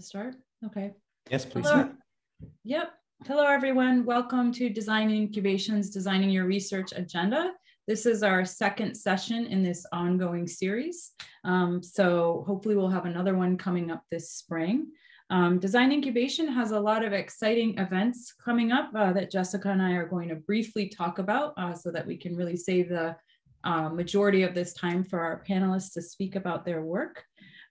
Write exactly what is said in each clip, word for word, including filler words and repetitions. to start? Okay. Yes, please. Hello. Yep. Hello, everyone. Welcome to Design Incubation's Designing Your Research Agenda. This is our second session in this ongoing series. Um, so hopefully we'll have another one coming up this spring. Um, Design Incubation has a lot of exciting events coming up uh, that Jessica and I are going to briefly talk about uh, so that we can really save the uh, majority of this time for our panelists to speak about their work.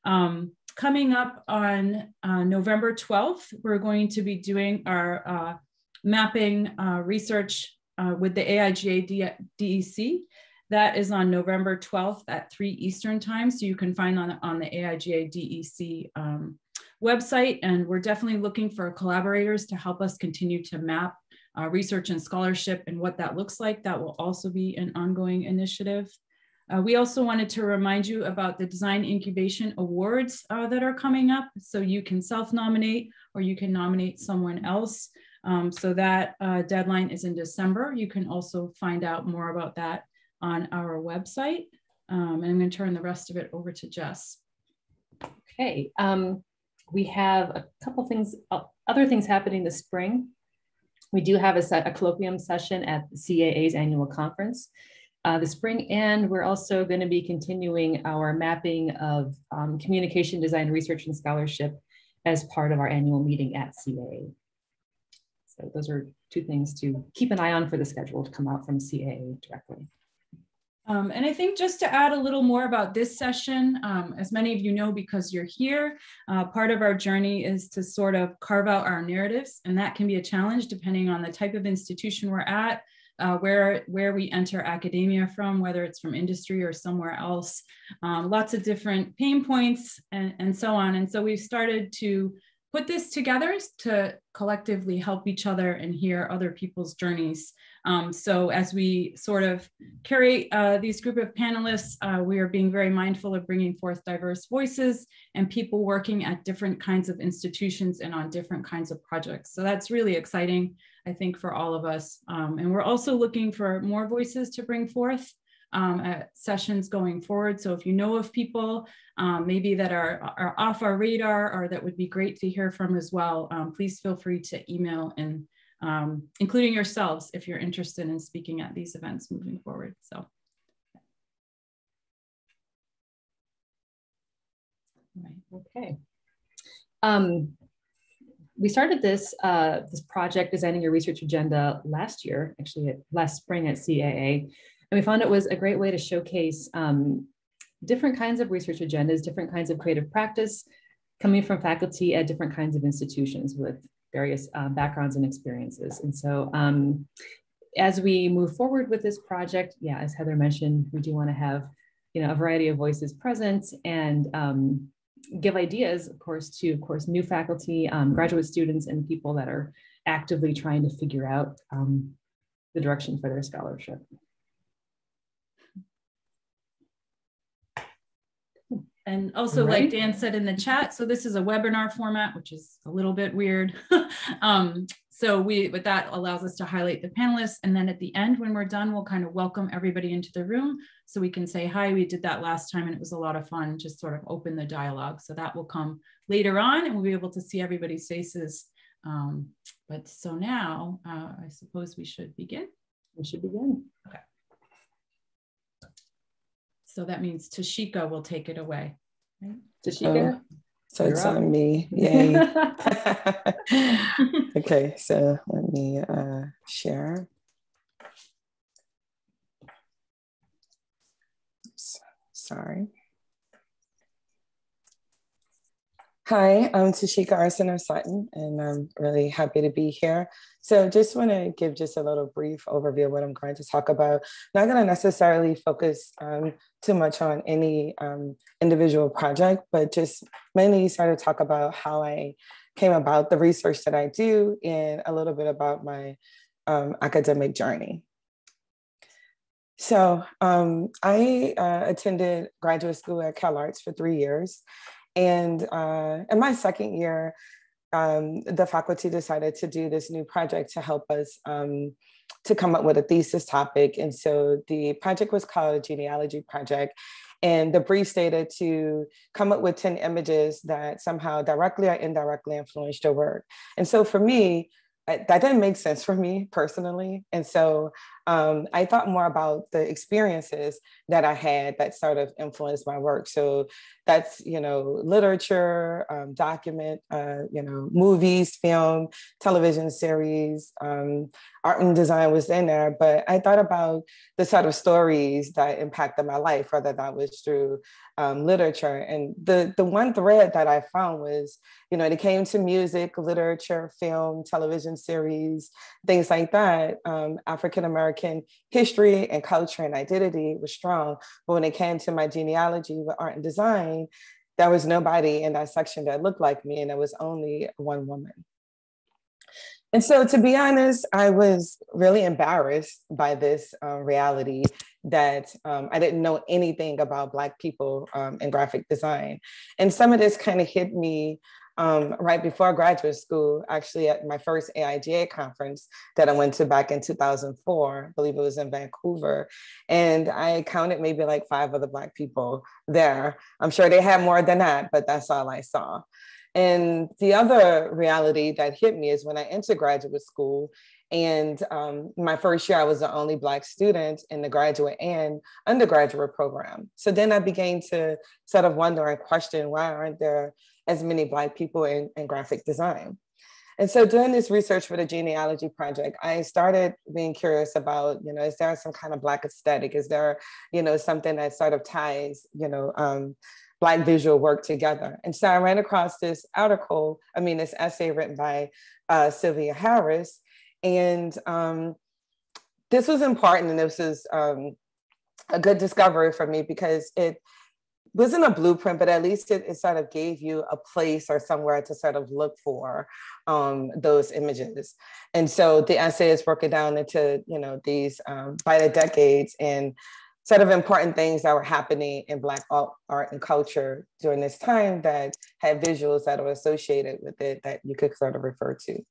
Um, coming up on uh, November twelfth, we're going to be doing our uh, mapping uh, research uh, with the AIGA D E C. That is on November twelfth at three Eastern time. So you can find on, on the AIGA D E C um, website, and we're definitely looking for collaborators to help us continue to map uh, research and scholarship and what that looks like. That will also be an ongoing initiative. Uh, we also wanted to remind you about the Design Incubation Awards uh, that are coming up. So you can self-nominate or you can nominate someone else. Um, so that uh, deadline is in December. You can also find out more about that on our website. Um, and I'm going to turn the rest of it over to Jess. Okay. Um... We have a couple things, other things happening this spring. We do have a, set, a colloquium session at the C A A's annual conference uh, this spring, and we're also going to be continuing our mapping of um, communication design research and scholarship as part of our annual meeting at C A A. So those are two things to keep an eye on for the schedule to come out from C A A directly. Um, and I think just to add a little more about this session, um, as many of you know, because you're here, uh, part of our journey is to sort of carve out our narratives. And that can be a challenge depending on the type of institution we're at, uh, where, where we enter academia from, whether it's from industry or somewhere else, um, lots of different pain points and, and so on. And so we've started to put this together to collectively help each other and hear other people's journeys. Um, so as we sort of curate uh, these group of panelists, uh, we are being very mindful of bringing forth diverse voices and people working at different kinds of institutions and on different kinds of projects. So that's really exciting, I think, for all of us. Um, and we're also looking for more voices to bring forth um, at sessions going forward. So if you know of people um, maybe that are, are off our radar or that would be great to hear from as well, um, please feel free to email and Um, including yourselves if you're interested in speaking at these events moving forward. So, okay. Um, we started this uh, this project, Designing Your Research Agenda, last year, actually at, last spring at C A A, and we found it was a great way to showcase um, different kinds of research agendas, different kinds of creative practice coming from faculty at different kinds of institutions with various uh, backgrounds and experiences. And so um, as we move forward with this project, yeah, as Heather mentioned, we do want to have, you know, a variety of voices present and um, give ideas, of course, to, of course, new faculty, um, graduate students, and people that are actively trying to figure out um, the direction for their scholarship. And also, right, like Dan said in the chat, so this is a webinar format, which is a little bit weird. um, so we, but that allows us to highlight the panelists. And then at the end, when we're done, we'll kind of welcome everybody into the room so we can say, hi, we did that last time and it was a lot of fun, just sort of open the dialogue. So that will come later on and we'll be able to see everybody's faces. Um, but so now uh, I suppose we should begin. We should begin. Okay. So that means Tasheka will take it away. Right? Tasheka? Oh, so you're it's up. On me. Yay. Okay, so let me uh, share. Oops, sorry. Hi, I'm Tasheka Arceneaux-Sutton, and I'm really happy to be here. So just want to give just a little brief overview of what I'm going to talk about. Not going to necessarily focus um, too much on any um, individual project, but just mainly sort of talk about how I came about the research that I do and a little bit about my um, academic journey. So um, I uh, attended graduate school at CalArts for three years. And uh, in my second year, um, the faculty decided to do this new project to help us um, to come up with a thesis topic. And so the project was called a genealogy project. And the brief stated to come up with ten images that somehow directly or indirectly influenced your work. And so for me, that didn't make sense for me personally. And so um, I thought more about the experiences that I had that sort of influenced my work. So that's, you know, literature, um, document, uh, you know, movies, film, television series, um, art and design was in there. But I thought about the sort of stories that impacted my life, whether that was through um, literature. And the, the one thread that I found was, you know, it came to music, literature, film, television series, things like that. Um, African-American history and culture and identity was strong. But when it came to my genealogy with art and design, there was nobody in that section that looked like me, and there was only one woman. And so, to be honest, I was really embarrassed by this uh, reality that um, I didn't know anything about Black people um, in graphic design. And some of this kind of hit me Um, right before graduate school, actually at my first A I G A conference that I went to back in two thousand four, I believe it was in Vancouver. And I counted maybe like five other Black people there. I'm sure they had more than that, but that's all I saw. And the other reality that hit me is when I entered graduate school, and um, my first year, I was the only Black student in the graduate and undergraduate program. So then I began to sort of wonder and question, why aren't there as many Black people in, in graphic design? And so doing this research for the genealogy project, I started being curious about, you know, is there some kind of Black aesthetic? Is there, you know, something that sort of ties, you know, um, Black visual work together? And so I ran across this article, I mean, this essay written by uh, Sylvia Harris. And um, this was important, and this is um, a good discovery for me because it wasn't a blueprint, but at least it, it sort of gave you a place or somewhere to sort of look for um, those images. And so the essay is broken down into, you know, these um, by the decades and sort of important things that were happening in Black art and culture during this time that had visuals that were associated with it that you could sort of refer to.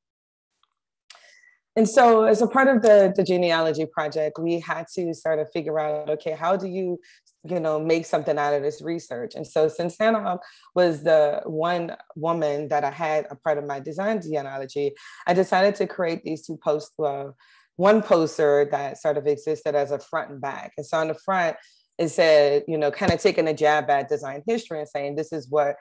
And so as a part of the, the genealogy project, we had to sort of figure out, okay, how do you, you know, make something out of this research? And so since Hannah Hoff was the one woman that I had a part of my design genealogy, I decided to create these two posts, uh, one poster that sort of existed as a front and back. And so on the front, it said, you know, kind of taking a jab at design history and saying, this is what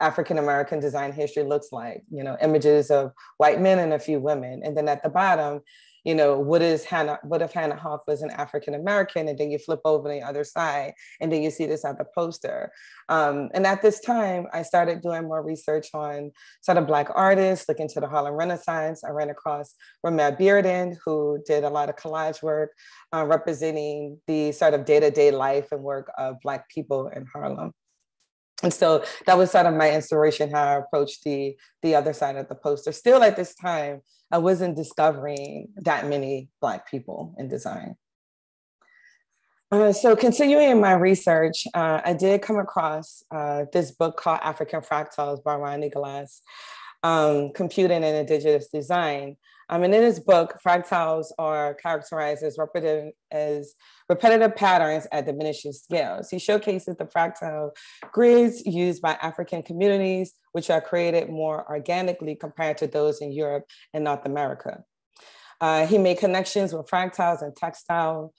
African-American design history looks like, you know, images of white men and a few women. And then at the bottom, you know, what is Hannah, what if Hannah Hoff was an African-American? And then you flip over to the other side and then you see this other poster. Um, and at this time, I started doing more research on sort of Black artists, looking to the Harlem Renaissance. I ran across Romare Bearden, who did a lot of collage work uh, representing the sort of day-to-day life and work of Black people in Harlem. And so that was sort of my inspiration, how I approached the, the other side of the poster. Still at this time, I wasn't discovering that many Black people in design. Uh, so continuing my research, uh, I did come across uh, this book called African Fractals by Ron Eglash, um, Computing and Indigenous Design. Um, and in his book, fractals are characterized as repetitive, as repetitive patterns at diminishing scales. He showcases the fractal grids used by African communities, which are created more organically compared to those in Europe and North America. Uh, he made connections with fractals and textile,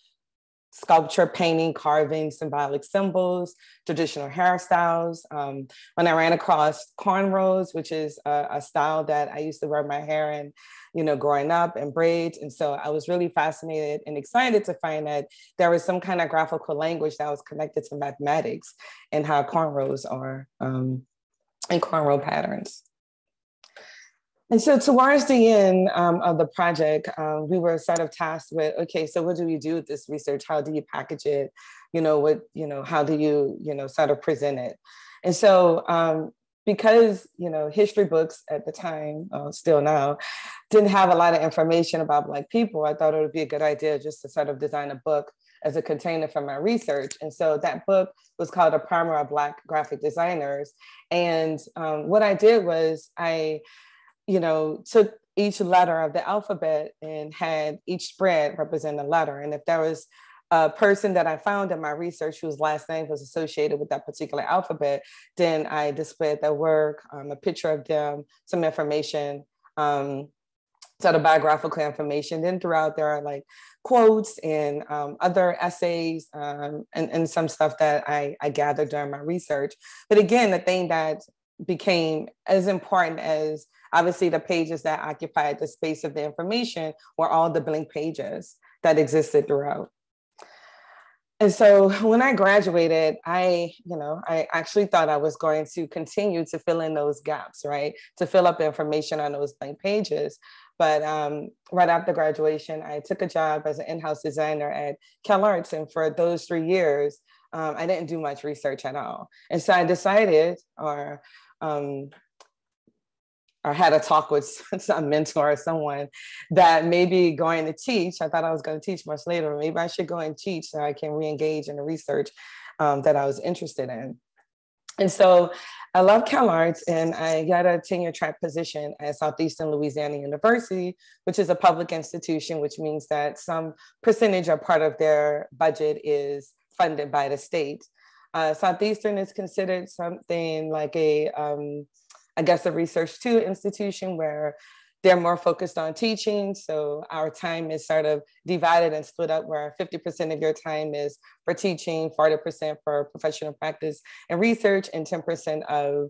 sculpture, painting, carving, symbolic symbols, traditional hairstyles. Um, when I ran across cornrows, which is a, a style that I used to wear my hair in, you know, growing up, and braids. And so I was really fascinated and excited to find that there was some kind of graphical language that was connected to mathematics and how cornrows are um, and cornrow patterns. And so towards the end um, of the project, uh, we were sort of tasked with, okay, so what do we do with this research? How do you package it? You know, what, you know, how do you, you know, sort of present it? And so um, because, you know, history books at the time, uh, still now, didn't have a lot of information about Black people, I thought it would be a good idea just to sort of design a book as a container for my research. And so that book was called A Primer of Black Graphic Designers. And um, what I did was I, you know, took each letter of the alphabet and had each spread represent a letter. And if there was a person that I found in my research whose last name was associated with that particular alphabet, then I displayed their work, um, a picture of them, some information, um, sort of biographical information. Then throughout there are like quotes and um, other essays um, and, and some stuff that I, I gathered during my research. But again, the thing that became as important as obviously the pages that occupied the space of the information were all the blank pages that existed throughout. And so when I graduated, I, you know, I actually thought I was going to continue to fill in those gaps, right? To fill up information on those blank pages. But um, right after graduation, I took a job as an in-house designer at CalArts. And for those three years, um, I didn't do much research at all. And so I decided, or, um, or had a talk with some mentor or someone, that maybe going to teach, I thought I was going to teach much later, maybe I should go and teach so I can re-engage in the research um, that I was interested in. And so I love CalArts and I got a tenure track position at Southeastern Louisiana University, which is a public institution, which means that some percentage or part of their budget is funded by the state. Uh, Southeastern is considered something like a, um, I guess, a research two institution where they're more focused on teaching. So our time is sort of divided and split up where fifty percent of your time is for teaching, forty percent for professional practice and research, and ten percent of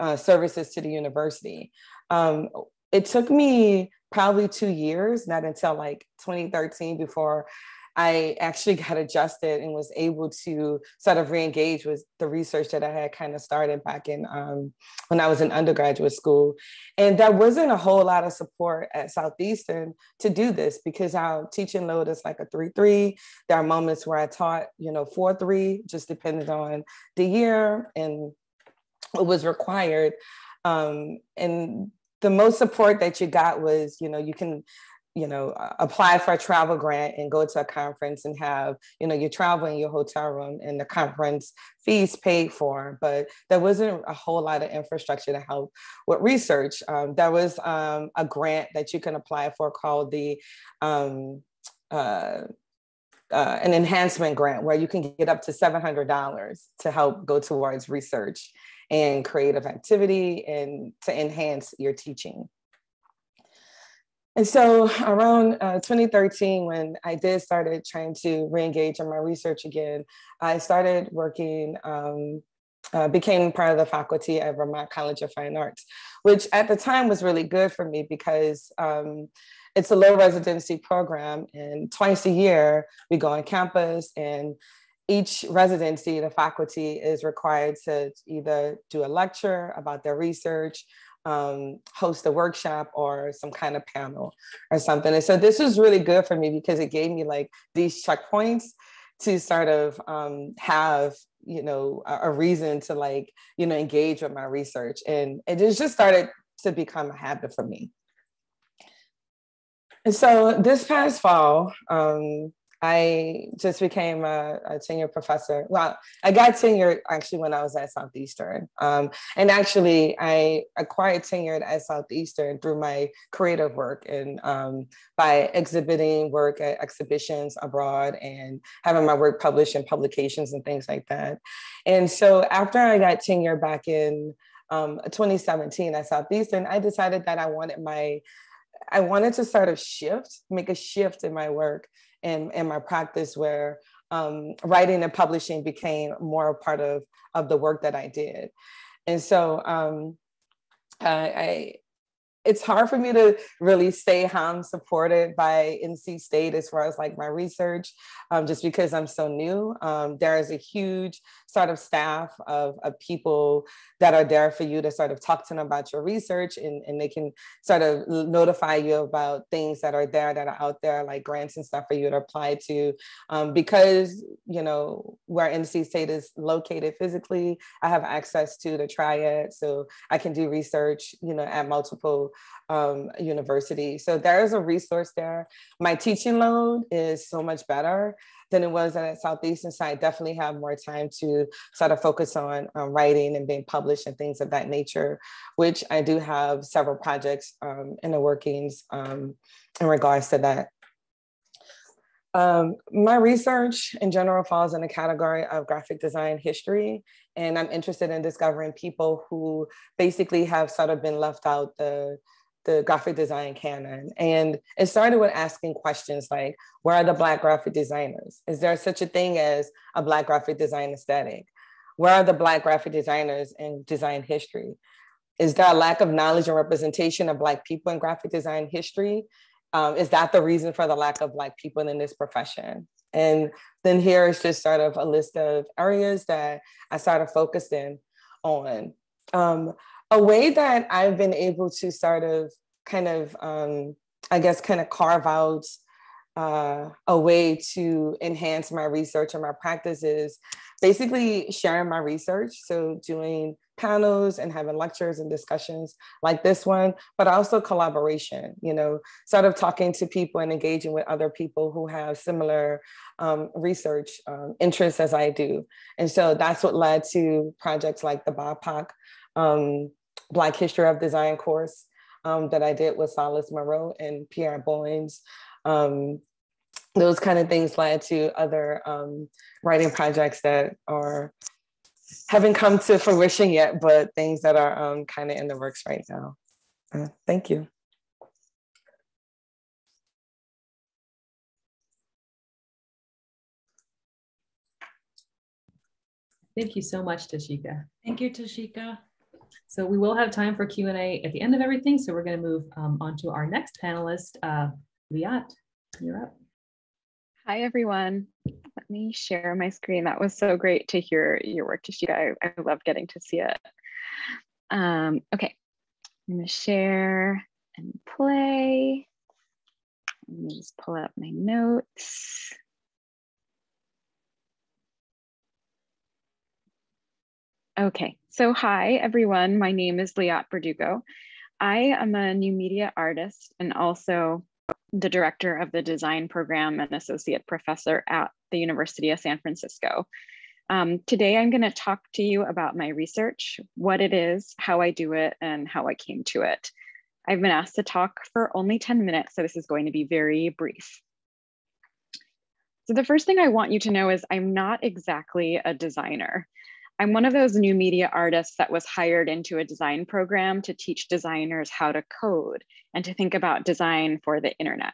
uh, services to the university. Um, it took me probably two years, not until like twenty thirteen, before I actually got adjusted and was able to sort of re-engage with the research that I had kind of started back in um, when I was in undergraduate school. And there wasn't a whole lot of support at Southeastern to do this because our teaching load is like a three three. There are moments where I taught, you know, four three, just depending on the year and what was required. Um, and the most support that you got was, you know, you can you know, apply for a travel grant and go to a conference and have, you know, your travel in your hotel room and the conference fees paid for, but there wasn't a whole lot of infrastructure to help with research. Um, there was um, a grant that you can apply for called the, um, uh, uh, an enhancement grant, where you can get up to seven hundred dollars to help go towards research and creative activity and to enhance your teaching. And so around uh, twenty thirteen, when I did started trying to re-engage in my research again, I started working, um, uh, became part of the faculty at Vermont College of Fine Arts, which at the time was really good for me because um, it's a low residency program, and twice a year we go on campus, and each residency, the faculty is required to either do a lecture about their research, Um, host a workshop or some kind of panel or something. And so this was really good for me because it gave me like these checkpoints to sort of um, have, you know, a, a reason to like, you know, engage with my research. And it just started to become a habit for me. And so this past fall, um, I just became a, a tenured professor. Well, I got tenured actually when I was at Southeastern. Um, and actually I acquired tenure at Southeastern through my creative work and um, by exhibiting work at exhibitions abroad and having my work published in publications and things like that. And so after I got tenure back in um, twenty seventeen at Southeastern, I decided that I wanted my, I wanted to sort of shift, make a shift in my work and, and my practice, where um, writing and publishing became more a part of, of the work that I did. And so um, I, I, it's hard for me to really say how I'm supported by N C State as far as like my research, um, just because I'm so new. Um, there is a huge sort of staff of, of people that are there for you to sort of talk to them about your research, and, and they can sort of notify you about things that are there, that are out there, like grants and stuff for you to apply to. Um, because, you know, where N C State is located physically, I have access to the triad, so I can do research, you know, at multiple Um, university. So there is a resource there. My teaching load is so much better than it was at Southeastern, so I definitely have more time to sort of focus on um, writing and being published and things of that nature, which I do have several projects um, in the workings um, in regards to that. Um, my research in general falls in the category of graphic design history, and I'm interested in discovering people who basically have sort of been left out the, the graphic design canon. And it started with asking questions like, where are the Black graphic designers? Is there such a thing as a Black graphic design aesthetic? Where are the Black graphic designers in design history? Is there a lack of knowledge and representation of Black people in graphic design history? Um, is that the reason for the lack of Black people in this profession? And then here is just sort of a list of areas that I started focusing on. Um, a way that I've been able to sort of kind of, um, I guess, kind of carve out uh, a way to enhance my research and my practice is basically sharing my research. So doing panels and having lectures and discussions like this one, but also collaboration, you know, sort of talking to people and engaging with other people who have similar um, research um, interests as I do. And so that's what led to projects like the B I P O C, um, Black History of Design course um, that I did with Silas Moreau and Pierre Boyne. Um, those kind of things led to other um, writing projects that are haven't come to fruition yet, but things that are um, kind of in the works right now. Uh, thank you. Thank you so much, Tasheka. Thank you, Tasheka. So we will have time for Q and A at the end of everything. So we're going to move um, on to our next panelist, uh, Liat, you're up. Hi, everyone. Let me share my screen. That was so great to hear your work, Tasheka. I, I love getting to see it. Um, okay, I'm gonna share and play. Let me just pull out my notes. Okay, so hi, everyone. My name is Liat Berdugo. I am a new media artist and also the director of the design program and associate professor at the University of San Francisco. Um, today, I'm going to talk to you about my research, what it is, how I do it, and how I came to it. I've been asked to talk for only ten minutes, so this is going to be very brief. So the first thing I want you to know is I'm not exactly a designer. I'm one of those new media artists that was hired into a design program to teach designers how to code and to think about design for the internet.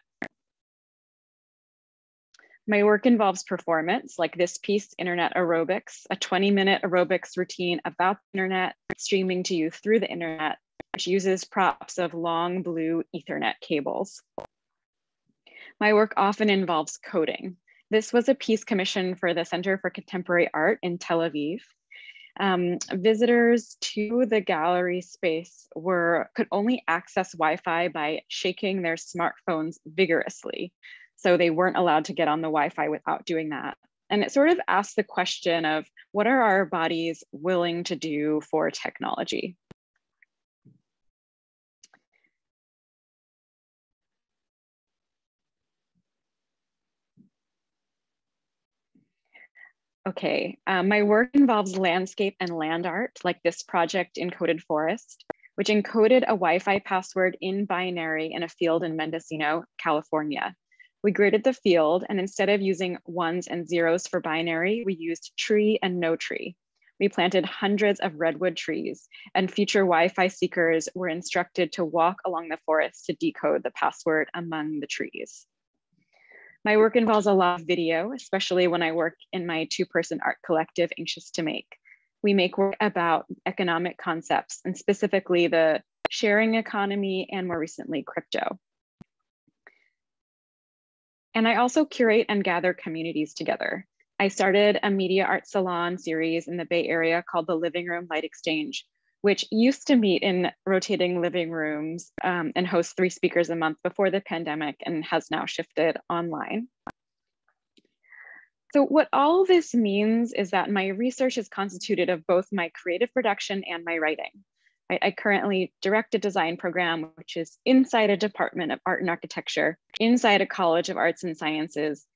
My work involves performance, like this piece, Internet Aerobics, a twenty minute aerobics routine about the internet, streaming to you through the internet, which uses props of long blue Ethernet cables. My work often involves coding. This was a piece commissioned for the Center for Contemporary Art in Tel Aviv. Um, visitors to the gallery space were could only access Wi-Fi by shaking their smartphones vigorously. So they weren't allowed to get on the Wi-Fi without doing that. And it sort of asked the question of, what are our bodies willing to do for technology? Okay, um, my work involves landscape and land art, like this project, Encoded Forest, which encoded a Wi-Fi password in binary in a field in Mendocino, California. We graded the field, and instead of using ones and zeros for binary, we used tree and no tree. We planted hundreds of redwood trees, and future Wi-Fi seekers were instructed to walk along the forest to decode the password among the trees. My work involves a lot of video, especially when I work in my two-person art collective, Anxious to Make. We make work about economic concepts and specifically the sharing economy and more recently crypto. And I also curate and gather communities together. I started a media art salon series in the Bay Area called the Living Room Light Exchange, which used to meet in rotating living rooms um, and host three speakers a month before the pandemic and has now shifted online. So what all this means is that my research is constituted of both my creative production and my writing. I, I currently direct a design program, which is inside a department of art and architecture, inside a college of arts and sciences,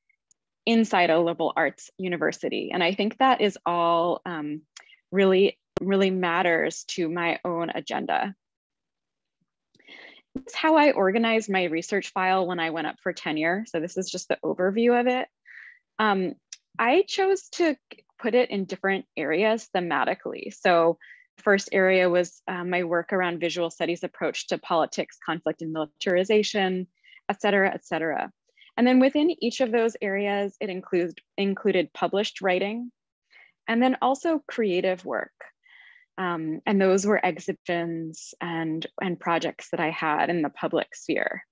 inside a liberal arts university. And I think that is all um, really really matters to my own agenda. It's how I organized my research file when I went up for tenure. So this is just the overview of it. Um, I chose to put it in different areas thematically. So first area was uh, my work around visual studies approach to politics, conflict and militarization, et cetera, et cetera. And then within each of those areas, it include, included published writing and then also creative work. Um, and those were exhibitions and, and projects that I had in the public sphere.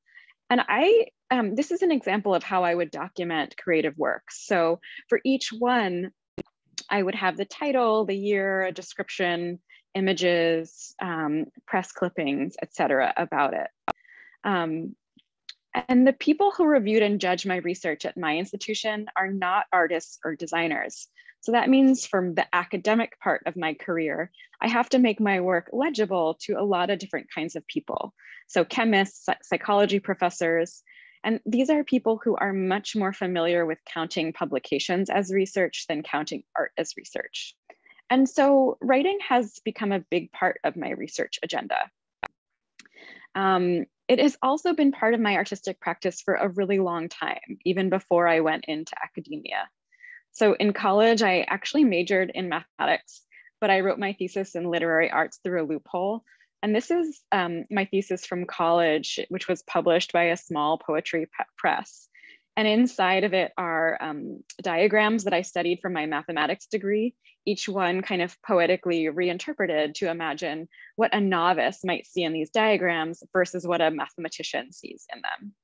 And I, um, this is an example of how I would document creative works. So for each one, I would have the title, the year, a description, images, um, press clippings, et cetera, about it. Um, and the people who reviewed and judged my research at my institution are not artists or designers. So that means from the academic part of my career, I have to make my work legible to a lot of different kinds of people. So chemists, psychology professors, and these are people who are much more familiar with counting publications as research than counting art as research. And so writing has become a big part of my research agenda. Um, it has also been part of my artistic practice for a really long time, even before I went into academia. So in college, I actually majored in mathematics, but I wrote my thesis in literary arts through a loophole. And this is um, my thesis from college, which was published by a small poetry press. And inside of it are um, diagrams that I studied from my mathematics degree, each one kind of poetically reinterpreted to imagine what a novice might see in these diagrams versus what a mathematician sees in them.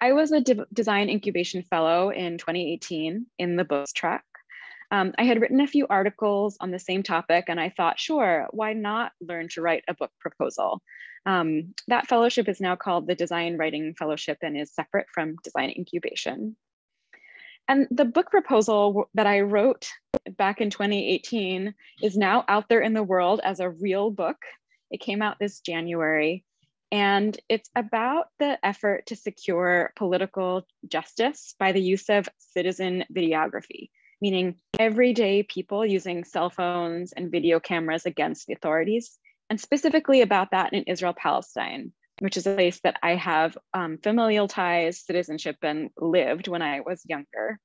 I was a de- design incubation fellow in twenty eighteen in the books track. Um, I had written a few articles on the same topic and I thought, sure, why not learn to write a book proposal? Um, that fellowship is now called the Design Writing Fellowship and is separate from Design Incubation. And the book proposal that I wrote back in twenty eighteen is now out there in the world as a real book. It came out this January and it's about the effort to secure political justice by the use of citizen videography, meaning everyday people using cell phones and video cameras against the authorities, and specifically about that in Israel-Palestine, which is a place that I have um, familial ties, citizenship, and lived when I was younger.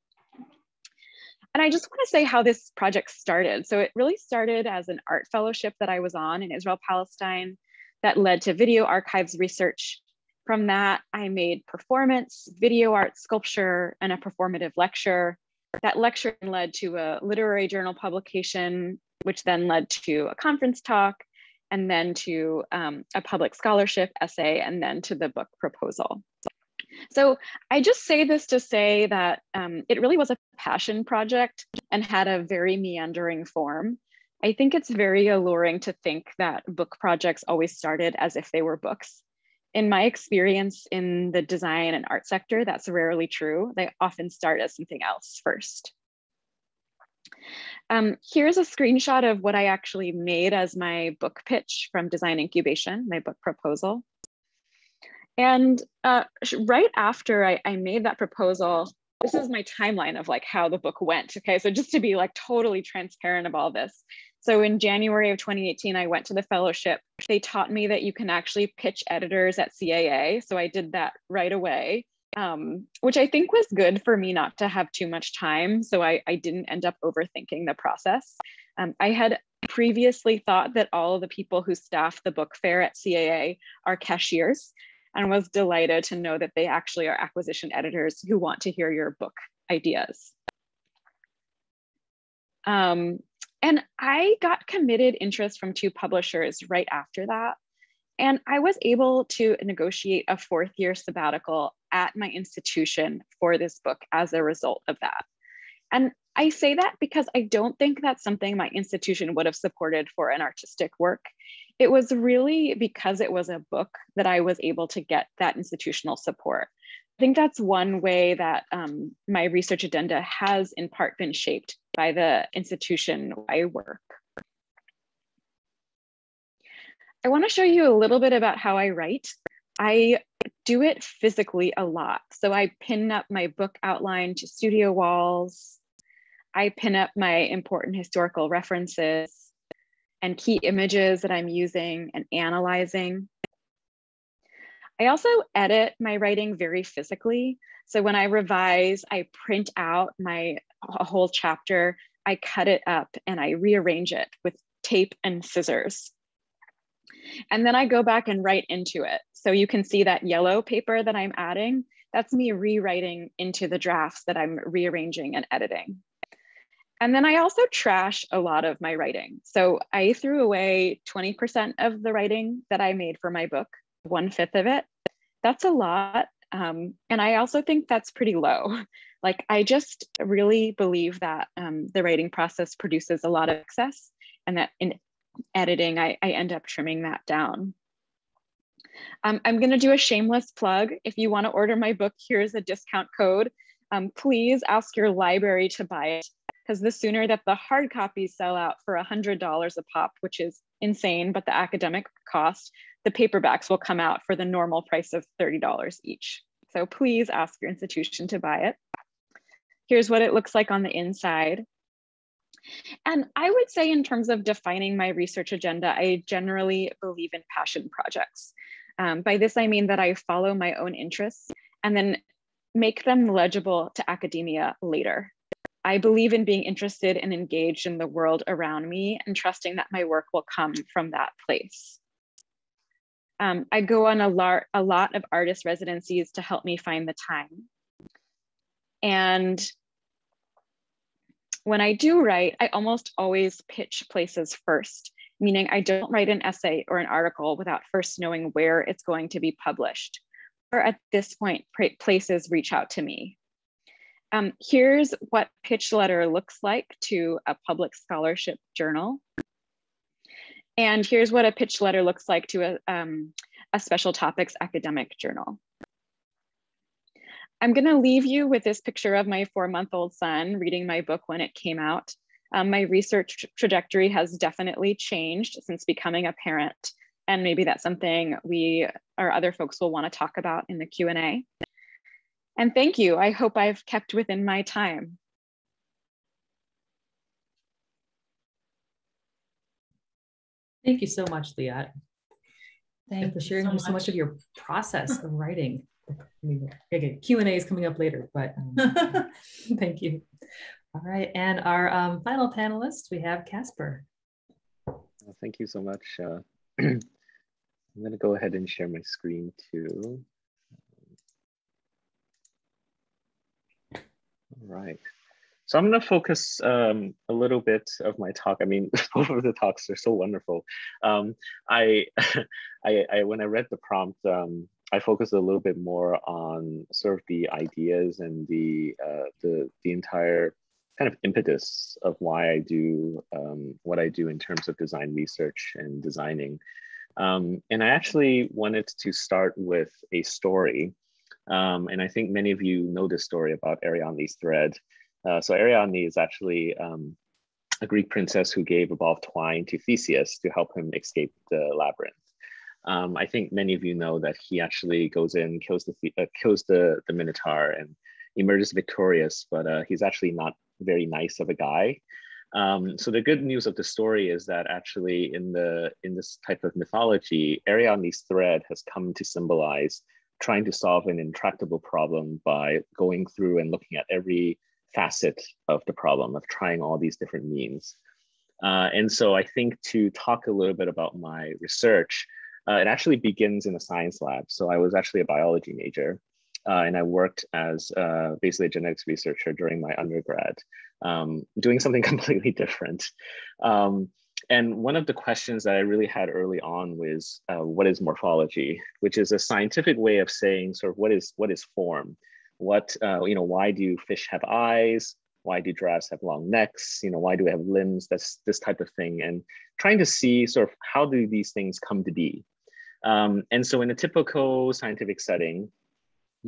And I just wanna say how this project started. So it really started as an art fellowship that I was on in Israel-Palestine that led to video archives research. From that, I made performance, video art, sculpture, and a performative lecture. That lecture led to a literary journal publication, which then led to a conference talk, and then to um, a public scholarship essay, and then to the book proposal. So I just say this to say that um, it really was a passion project and had a very meandering form. I think it's very alluring to think that book projects always started as if they were books. In my experience in the design and art sector, that's rarely true. They often start as something else first. Um, here's a screenshot of what I actually made as my book pitch from Design Incubation, my book proposal. And uh, right after I, I made that proposal, this is my timeline of like how the book went. Okay, so just to be like totally transparent of all this. So in January of twenty eighteen, I went to the fellowship. They taught me that you can actually pitch editors at C A A. So I did that right away, um, which I think was good for me not to have too much time. So I, I didn't end up overthinking the process. Um, I had previously thought that all of the people who staff the book fair at C A A are cashiers and was delighted to know that they actually are acquisition editors who want to hear your book ideas. Um, And I got committed interest from two publishers right after that. And I was able to negotiate a fourth year sabbatical at my institution for this book as a result of that. And I say that because I don't think that's something my institution would have supported for an artistic work. It was really because it was a book that I was able to get that institutional support. I think that's one way that um, my research agenda has in part been shaped by the institution I work. I want to show you a little bit about how I write. I do it physically a lot. So I pin up my book outline to studio walls. I pin up my important historical references and key images that I'm using and analyzing. I also edit my writing very physically. So when I revise, I print out my a whole chapter, I cut it up and I rearrange it with tape and scissors. And then I go back and write into it. So you can see that yellow paper that I'm adding, that's me rewriting into the drafts that I'm rearranging and editing. And then I also trash a lot of my writing. So I threw away twenty percent of the writing that I made for my book, one fifth of it. That's a lot. Um, and I also think that's pretty low. Like, I just really believe that um, the writing process produces a lot of excess, and that in editing, I, I end up trimming that down. Um, I'm going to do a shameless plug. If you want to order my book, here's a discount code. Um, please ask your library to buy it, because the sooner that the hard copies sell out for one hundred dollars a pop, which is insane, but the academic cost, the paperbacks will come out for the normal price of thirty dollars each. So please ask your institution to buy it. Here's what it looks like on the inside. And I would say, in terms of defining my research agenda, I generally believe in passion projects. Um, by this, I mean that I follow my own interests and then make them legible to academia later. I believe in being interested and engaged in the world around me and trusting that my work will come from that place. Um, I go on a, lar- a lot of artist residencies to help me find the time. And when I do write, I almost always pitch places first, meaning I don't write an essay or an article without first knowing where it's going to be published, or at this point, places reach out to me. Um, here's what pitch letter looks like to a public scholarship journal. And here's what a pitch letter looks like to a, um, a special topics academic journal. I'm gonna leave you with this picture of my four-month-old son reading my book when it came out. Um, my research trajectory has definitely changed since becoming a parent, and maybe that's something we or other folks will wanna talk about in the Q and A. And thank you. I hope I've kept within my time. Thank you so much, Liat. Thank for sharing so much. so much of your process of writing. Okay, Q and A is coming up later, but um, thank you. All right, and our um, final panelist, we have Casper. Well, thank you so much. Uh, I'm going to go ahead and share my screen too. All right, so I'm going to focus um, a little bit of my talk. I mean, both of the talks are so wonderful. Um, I, I, I, when I read the prompt, um, I focused a little bit more on sort of the ideas and the uh, the the entire kind of impetus of why I do um, what I do in terms of design research and designing. Um, and I actually wanted to start with a story. Um, and I think many of you know this story about Ariadne's thread. Uh, so Ariadne is actually um, a Greek princess who gave a ball of twine to Theseus to help him escape the labyrinth. Um, I think many of you know that he actually goes in, kills the uh, kills the, the Minotaur and emerges victorious, but uh, he's actually not very nice of a guy. Um, so the good news of the story is that actually in, the, in this type of mythology, Ariadne's thread has come to symbolize trying to solve an intractable problem by going through and looking at every facet of the problem, of trying all these different means. Uh, and so I think to talk a little bit about my research, Uh, it actually begins in a science lab. So I was actually a biology major, uh, and I worked as uh, basically a genetics researcher during my undergrad, um, doing something completely different. Um, and one of the questions that I really had early on was, uh, what is morphology? Which is a scientific way of saying sort of what is, what is form? What, uh, you know, why do fish have eyes? Why do giraffes have long necks? You know, why do we have limbs? That's this type of thing. And trying to see sort of how do these things come to be? Um, and so in a typical scientific setting,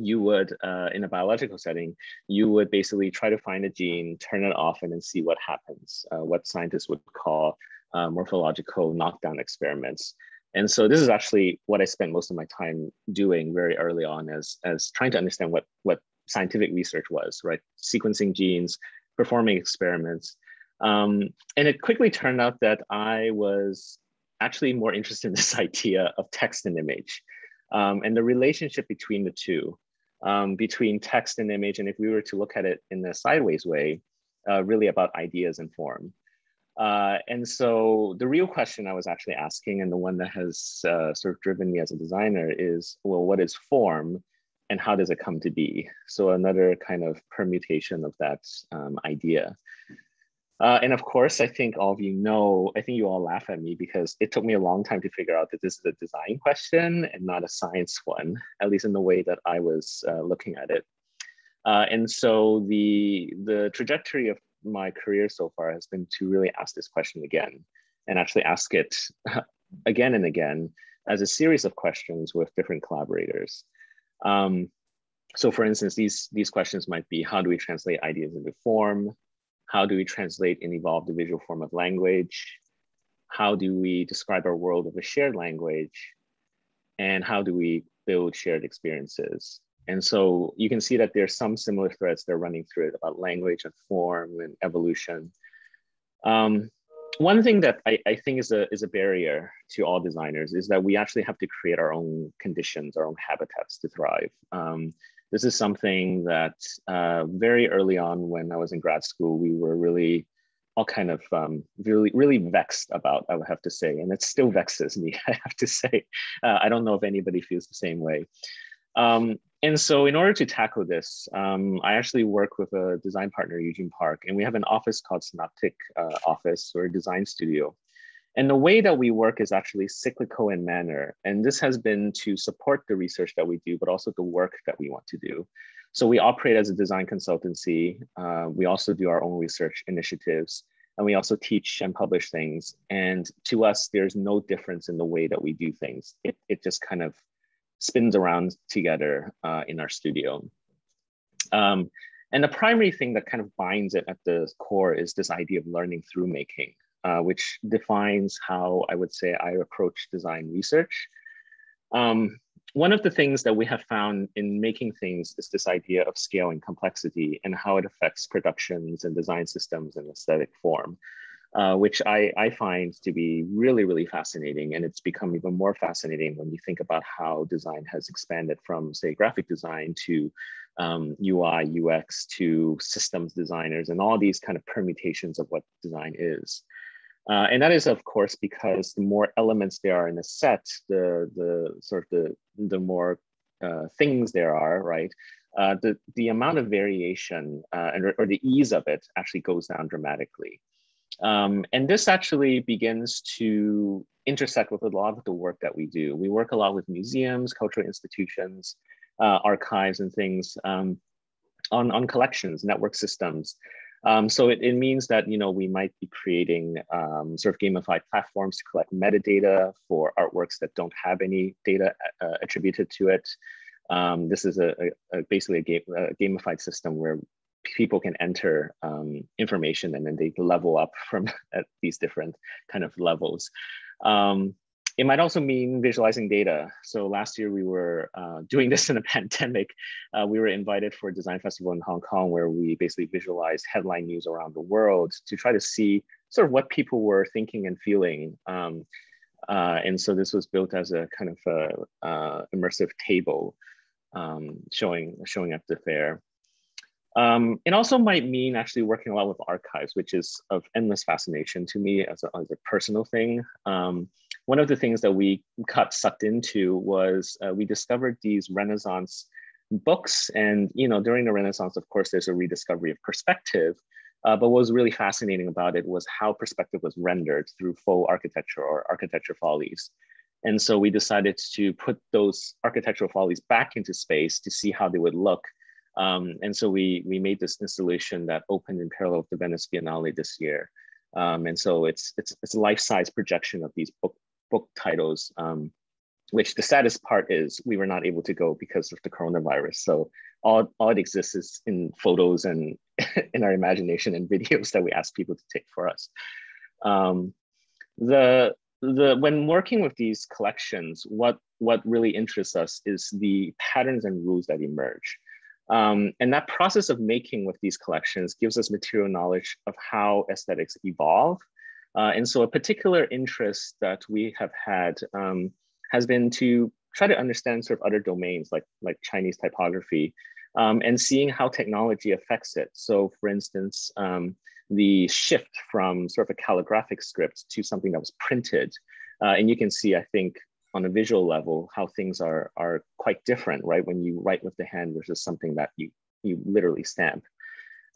you would, uh, in a biological setting, you would basically try to find a gene, turn it off, and then see what happens, uh, what scientists would call uh, morphological knockdown experiments. And so this is actually what I spent most of my time doing very early on as, as trying to understand what, what scientific research was, right? Sequencing genes, performing experiments. Um, and it quickly turned out that I was actually more interested in this idea of text and image. um, and the relationship between the two, um, between text and image, and if we were to look at it in a sideways way, uh, really about ideas and form. Uh, and so the real question I was actually asking, and the one that has uh, sort of driven me as a designer, is, well, what is form and how does it come to be? So another kind of permutation of that um, idea. Uh, and of course, I think all of you know, I think you all laugh at me because it took me a long time to figure out that this is a design question and not a science one, at least in the way that I was uh, looking at it. Uh, and so the, the trajectory of my career so far has been to really ask this question again, and actually ask it again and again as a series of questions with different collaborators. Um, so for instance, these, these questions might be, how do we translate ideas into form? How do we translate and evolve the visual form of language? How do we describe our world with a shared language? And how do we build shared experiences? And so you can see that there's some similar threads that are running through it about language and form and evolution. Um, one thing that I, I think is a, is a barrier to all designers is that we actually have to create our own conditions, our own habitats to thrive. Um, This is something that uh, very early on when I was in grad school, we were really all kind of um, really, really vexed about, I would have to say, and it still vexes me, I have to say. Uh, I don't know if anybody feels the same way. Um, and so in order to tackle this, um, I actually work with a design partner, Eugene Park, and we have an office called Synoptic uh, Office, or Design Studio. And the way that we work is actually cyclical in manner. And this has been to support the research that we do, but also the work that we want to do. So we operate as a design consultancy. Uh, we also do our own research initiatives, and we also teach and publish things. And to us, there's no difference in the way that we do things. It, it just kind of spins around together uh, in our studio. Um, and the primary thing that kind of binds it at the core is this idea of learning through making. Uh, which defines how I would say I approach design research. Um, one of the things that we have found in making things is this idea of scale and complexity and how it affects productions and design systems and aesthetic form, uh, which I, I find to be really, really fascinating. And it's become even more fascinating when you think about how design has expanded from, say, graphic design to um, U I, U X, to systems designers, and all these kind of permutations of what design is. Uh, and that is, of course, because the more elements there are in a set, the the sort of the the more uh, things there are, right? Uh, the the amount of variation uh, and or the ease of it actually goes down dramatically. Um, and this actually begins to intersect with a lot of the work that we do. We work a lot with museums, cultural institutions, uh, archives, and things um, on on collections, network systems. Um, so it, it means that, you know, we might be creating um, sort of gamified platforms to collect metadata for artworks that don't have any data uh, attributed to it. Um, this is a, a basically a, game, a gamified system where people can enter um, information and then they level up from at these different kind of levels. Um, It might also mean visualizing data. So last year we were uh, doing this in a pandemic. Uh, we were invited for a design festival in Hong Kong where we basically visualized headline news around the world to try to see sort of what people were thinking and feeling. Um, uh, and so this was built as a kind of a, uh, immersive table um, showing, showing up the fair. Um, it also might mean actually working a lot with archives, which is of endless fascination to me as a, as a personal thing. Um, one of the things that we got sucked into was uh, we discovered these Renaissance books. And, you know, during the Renaissance, of course, there's a rediscovery of perspective. Uh, but what was really fascinating about it was how perspective was rendered through faux architecture or architecture follies. And so we decided to put those architectural follies back into space to see how they would look. Um, and so we, we made this installation that opened in parallel with the Venice Biennale this year. Um, and so it's, it's, it's a life-size projection of these book, book titles, um, which the saddest part is we were not able to go because of the coronavirus. So all, all it exists is in photos and in our imagination and videos that we ask people to take for us. Um, the, the, when working with these collections, what, what really interests us is the patterns and rules that emerge. Um, and that process of making with these collections gives us material knowledge of how aesthetics evolve. Uh, and so a particular interest that we have had um, has been to try to understand sort of other domains like, like Chinese typography, um, and seeing how technology affects it. So for instance, um, the shift from sort of a calligraphic script to something that was printed. Uh, and you can see, I think, on a visual level, how things are, are quite different, right? When you write with the hand versus something that you, you literally stamp.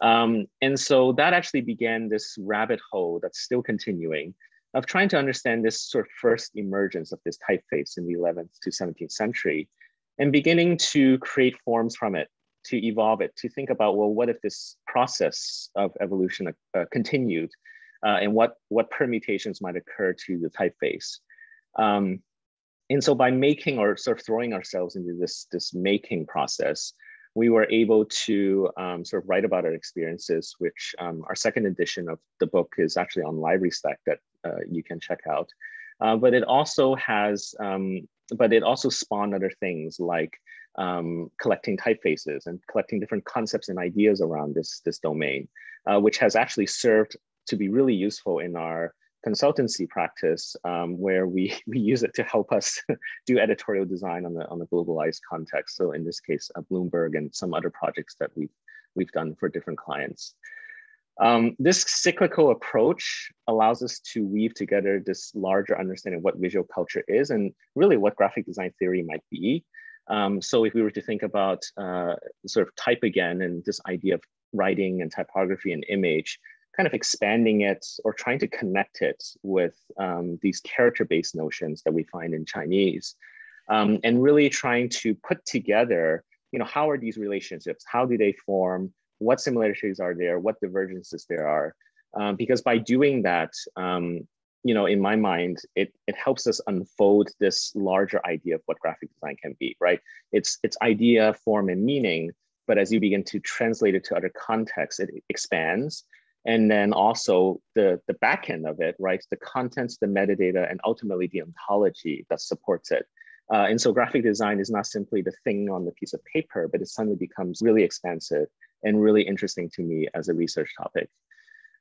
Um, and so that actually began this rabbit hole that's still continuing of trying to understand this sort of first emergence of this typeface in the eleventh to seventeenth century and beginning to create forms from it, to evolve it, to think about, well, what if this process of evolution uh, continued uh, and what, what permutations might occur to the typeface? Um, and so by making or sort of throwing ourselves into this, this making process, we were able to um, sort of write about our experiences, which um, our second edition of the book is actually on LibraryStack that uh, you can check out. Uh, but it also has, um, but it also spawned other things like um, collecting typefaces and collecting different concepts and ideas around this, this domain, uh, which has actually served to be really useful in our consultancy practice, um, where we, we use it to help us do editorial design on the, on the globalized context. So in this case, uh, Bloomberg and some other projects that we've, we've done for different clients. Um, this cyclical approach allows us to weave together this larger understanding of what visual culture is and really what graphic design theory might be. Um, so if we were to think about uh, sort of type again and this idea of writing and typography and image, kind of expanding it or trying to connect it with um, these character-based notions that we find in Chinese, um, and really trying to put together, you know, how are these relationships? How do they form? What similarities are there? What divergences there are? Um, because by doing that, um, you know, in my mind, it, it helps us unfold this larger idea of what graphic design can be, right? It's, it's idea, form, and meaning, but as you begin to translate it to other contexts, it expands. And then also the, the back end of it, right? The contents, the metadata, and ultimately the ontology that supports it. Uh, and so graphic design is not simply the thing on the piece of paper, but it suddenly becomes really expansive and really interesting to me as a research topic.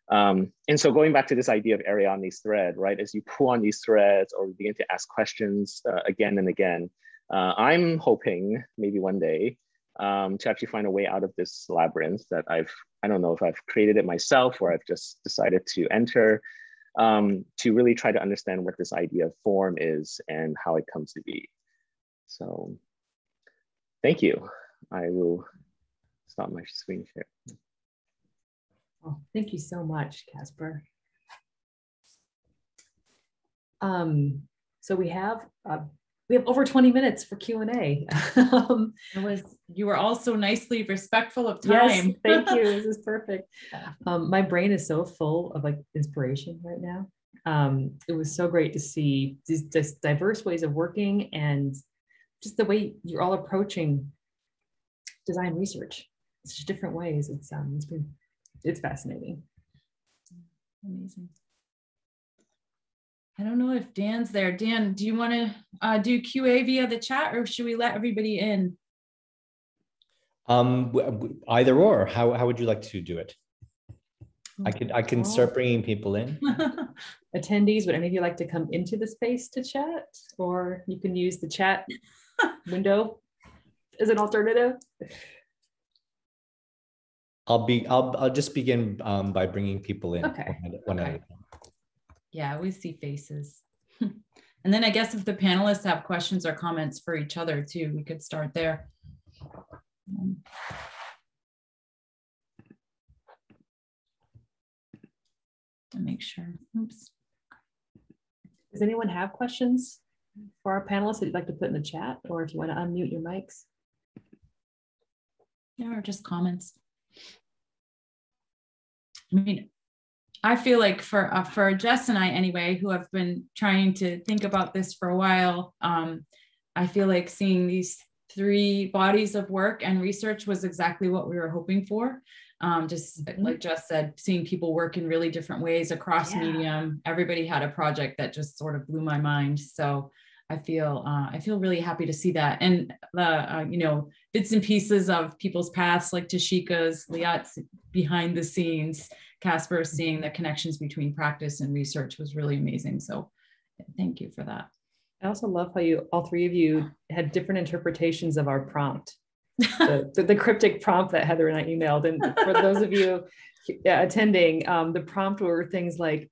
Um, and so going back to this idea of Ariadne's thread, right? As you pull on these threads or begin to ask questions uh, again and again, uh, I'm hoping maybe one day um, to actually find a way out of this labyrinth that I've, I don't know if I've created it myself or I've just decided to enter, um, to really try to understand what this idea of form is and how it comes to be. So thank you. I will stop my screen share. Well, thank you so much, Casper. Um, so we have uh, we have over twenty minutes for Q and A. um, it was, you were also nicely respectful of time. Yes, thank you. This is perfect. Um, my brain is so full of like inspiration right now. Um, it was so great to see these, these diverse ways of working and just the way you're all approaching design research. It's just different ways. It's um, it's been, it's fascinating. Amazing. I don't know if Dan's there. Dan, do you want to uh, do Q and A via the chat, or should we let everybody in? Um, either or. How how would you like to do it? Oh, I could I can start bringing people in. Attendees, would any of you like to come into the space to chat, or you can use the chat window as an alternative? I'll be I'll I'll just begin um, by bringing people in. Okay. One, one okay. Yeah, we see faces. And then I guess if the panelists have questions or comments for each other too, we could start there. To make sure. Oops. Does anyone have questions for our panelists that you'd like to put in the chat, or if you want to unmute your mics? Yeah, or just comments. I mean, I feel like for uh, for Jess and I anyway, who have been trying to think about this for a while, um, I feel like seeing these three bodies of work and research was exactly what we were hoping for. Um, just mm-hmm. like Jess said, seeing people work in really different ways across yeah. medium. Everybody had a project that just sort of blew my mind. So I feel uh, I feel really happy to see that, and the uh, you know, bits and pieces of people's paths, like Tasheka's, Liat's behind the scenes, Casper, seeing the connections between practice and research was really amazing. So thank you for that. I also love how you, all three of you, had different interpretations of our prompt, the, the, the cryptic prompt that Heather and I emailed. And for those of you attending, um, the prompt were things like,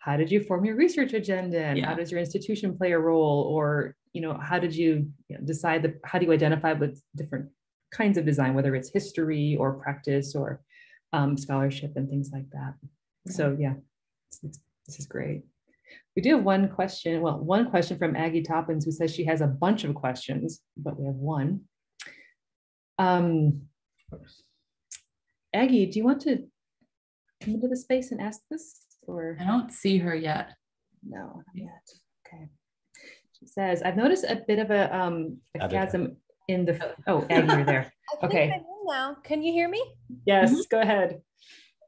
how did you form your research agenda? And yeah. how does your institution play a role? Or, you know, how did you, you know, decide, the, how do you identify with different kinds of design, whether it's history or practice or um, scholarship and things like that. Yeah. So yeah, it's, it's, this is great. We do have one question. Well, one question from Aggie Toppins, who says she has a bunch of questions, but we have one. Um, Aggie, do you want to come into the space and ask this? Or I don't see her yet. No, not yet. Okay. She says, I've noticed a bit of a, um, a chasm in the. Oh, Aggie, you're there. I think okay. I'm in now. Can you hear me? Yes. Mm-hmm. Go ahead.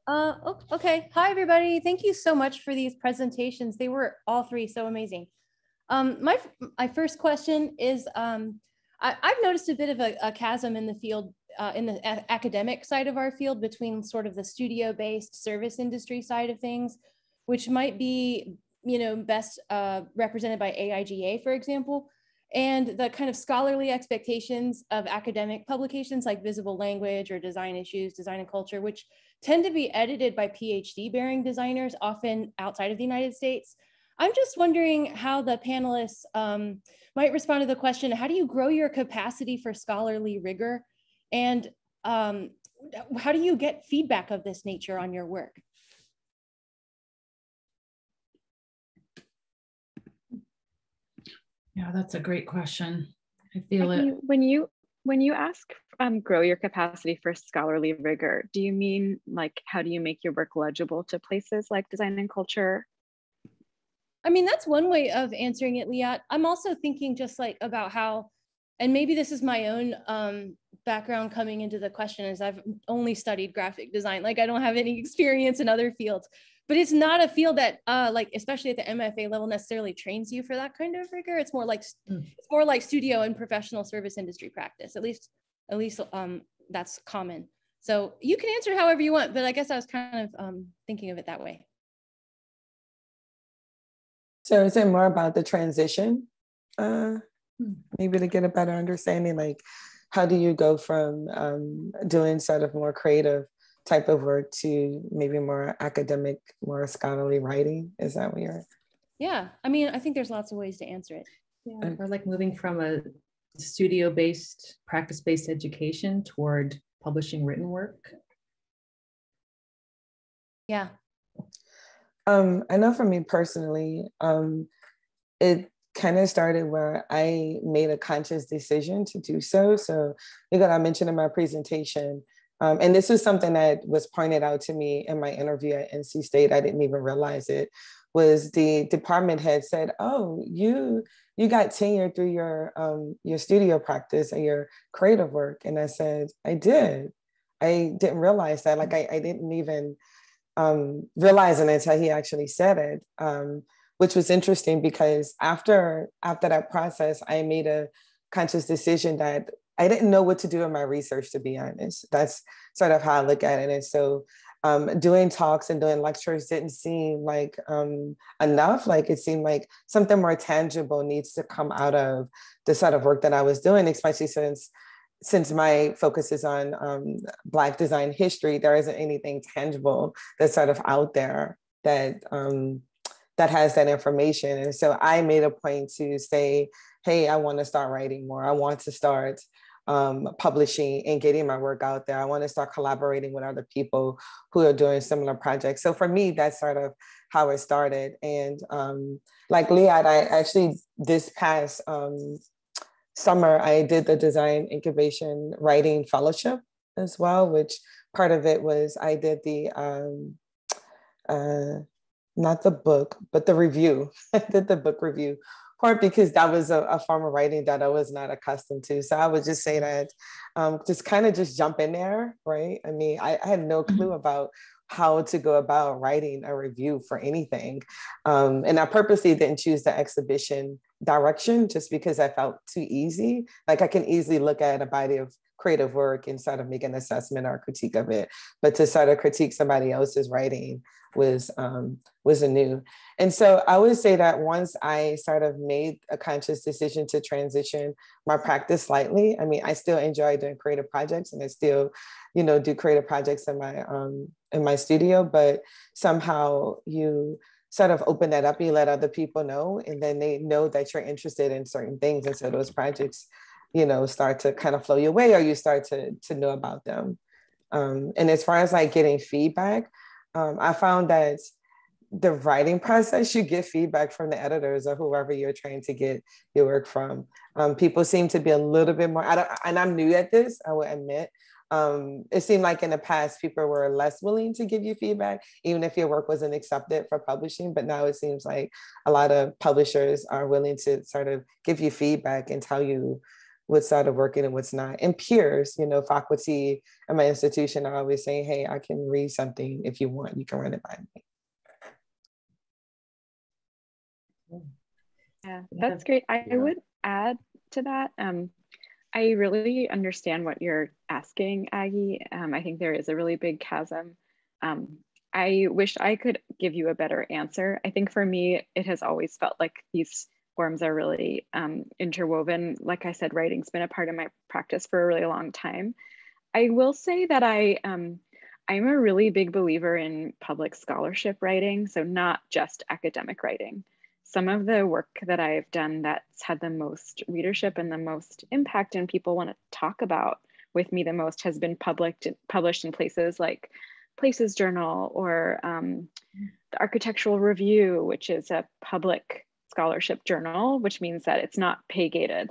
Uh, oh, okay. Hi, everybody. Thank you so much for these presentations. They were all three so amazing. Um, my, my first question is, um, I, I've noticed a bit of a, a chasm in the field, uh, in the academic side of our field between sort of the studio-based service industry side of things, which might be, you know, best uh, represented by A I G A, for example, and the kind of scholarly expectations of academic publications like Visible Language or Design Issues, Design and Culture, which tend to be edited by PhD-bearing designers, often outside of the United States. I'm just wondering how the panelists um, might respond to the question, how do you grow your capacity for scholarly rigor? And um, how do you get feedback of this nature on your work? Yeah, that's a great question. I feel I it. You, when you when you ask um, grow your capacity for scholarly rigor, do you mean like, how do you make your work legible to places like Design and Culture? I mean, that's one way of answering it, Liat. I'm also thinking just like about how, and maybe this is my own um, background coming into the question, is I've only studied graphic design. Like I don't have any experience in other fields, but it's not a field that uh, like, especially at the M F A level necessarily trains you for that kind of rigor. It's more like, mm. it's more like studio and professional service industry practice, at least, at least um, that's common. So you can answer however you want, but I guess I was kind of um, thinking of it that way. So is it more about the transition? Uh, maybe to get a better understanding, like how do you go from um, doing sort of more creative type of work to maybe more academic, more scholarly writing? Is that what you're? Yeah, I mean, I think there's lots of ways to answer it. Yeah, or like moving from a studio-based, practice-based education toward publishing written work. Yeah. Um, I know for me personally, um, it kind of started where I made a conscious decision to do so. So, because I mentioned in my presentation, um, and this is something that was pointed out to me in my interview at N C State, I didn't even realize it, was the department had said, oh, you you got tenure through your, um, your studio practice and your creative work. And I said, I did. I didn't realize that. Like, I, I didn't even... Um, realizing it until he actually said it, um, which was interesting because after after that process, I made a conscious decision that I didn't know what to do in my research, to be honest. That's sort of how I look at it. And so um, doing talks and doing lectures didn't seem like um, enough. Like it seemed like something more tangible needs to come out of the sort of work that I was doing, especially since Since my focus is on um, Black design history, there isn't anything tangible that's sort of out there that um, that has that information. And so I made a point to say, hey, I want to start writing more. I want to start um, publishing and getting my work out there. I want to start collaborating with other people who are doing similar projects. So for me, that's sort of how it started. And um, like Liat, I actually this past, um, summer, I did the Design Incubation Writing Fellowship as well, which part of it was I did the, um, uh, not the book, but the review. I did the book review part because that was a, a form of writing that I was not accustomed to. So I would just say that um, just kind of just jump in there, right? I mean, I, I had no clue about how to go about writing a review for anything. Um, and I purposely didn't choose the exhibition direction just because I felt too easy. Like I can easily look at a body of creative work and sort of make an assessment or critique of it, but to sort of critique somebody else's writing was um, was anew. And so I would say that once I sort of made a conscious decision to transition my practice slightly, I mean, I still enjoy doing creative projects and I still, you know, do creative projects in my um, in my studio, but somehow you sort of open that up, you let other people know, and then they know that you're interested in certain things. And so those projects, you know, start to kind of flow your way or you start to, to know about them. Um, and as far as like getting feedback, um, I found that the writing process, you get feedback from the editors or whoever you're trying to get your work from. Um, people seem to be a little bit more, I don't, and I'm new at this, I will admit, Um, it seemed like in the past, people were less willing to give you feedback, even if your work wasn't accepted for publishing. But now it seems like a lot of publishers are willing to sort of give you feedback and tell you what's sort of working and what's not. And peers, you know, faculty at my institution are always saying, hey, I can read something. If you want, you can run it by me. Yeah, that's great. I yeah. would add to that. Um, I really understand what you're asking, Aggie. Um, I think there is a really big chasm. Um, I wish I could give you a better answer. I think for me, it has always felt like these forms are really um, interwoven. Like I said, writing's been a part of my practice for a really long time. I will say that I, um, I'm a really big believer in public scholarship writing, so not just academic writing. Some of the work that I've done that's had the most readership and the most impact and people want to talk about with me the most has been published, published in places like Places Journal or um, the Architectural Review, which is a public scholarship journal, which means that it's not pay gated.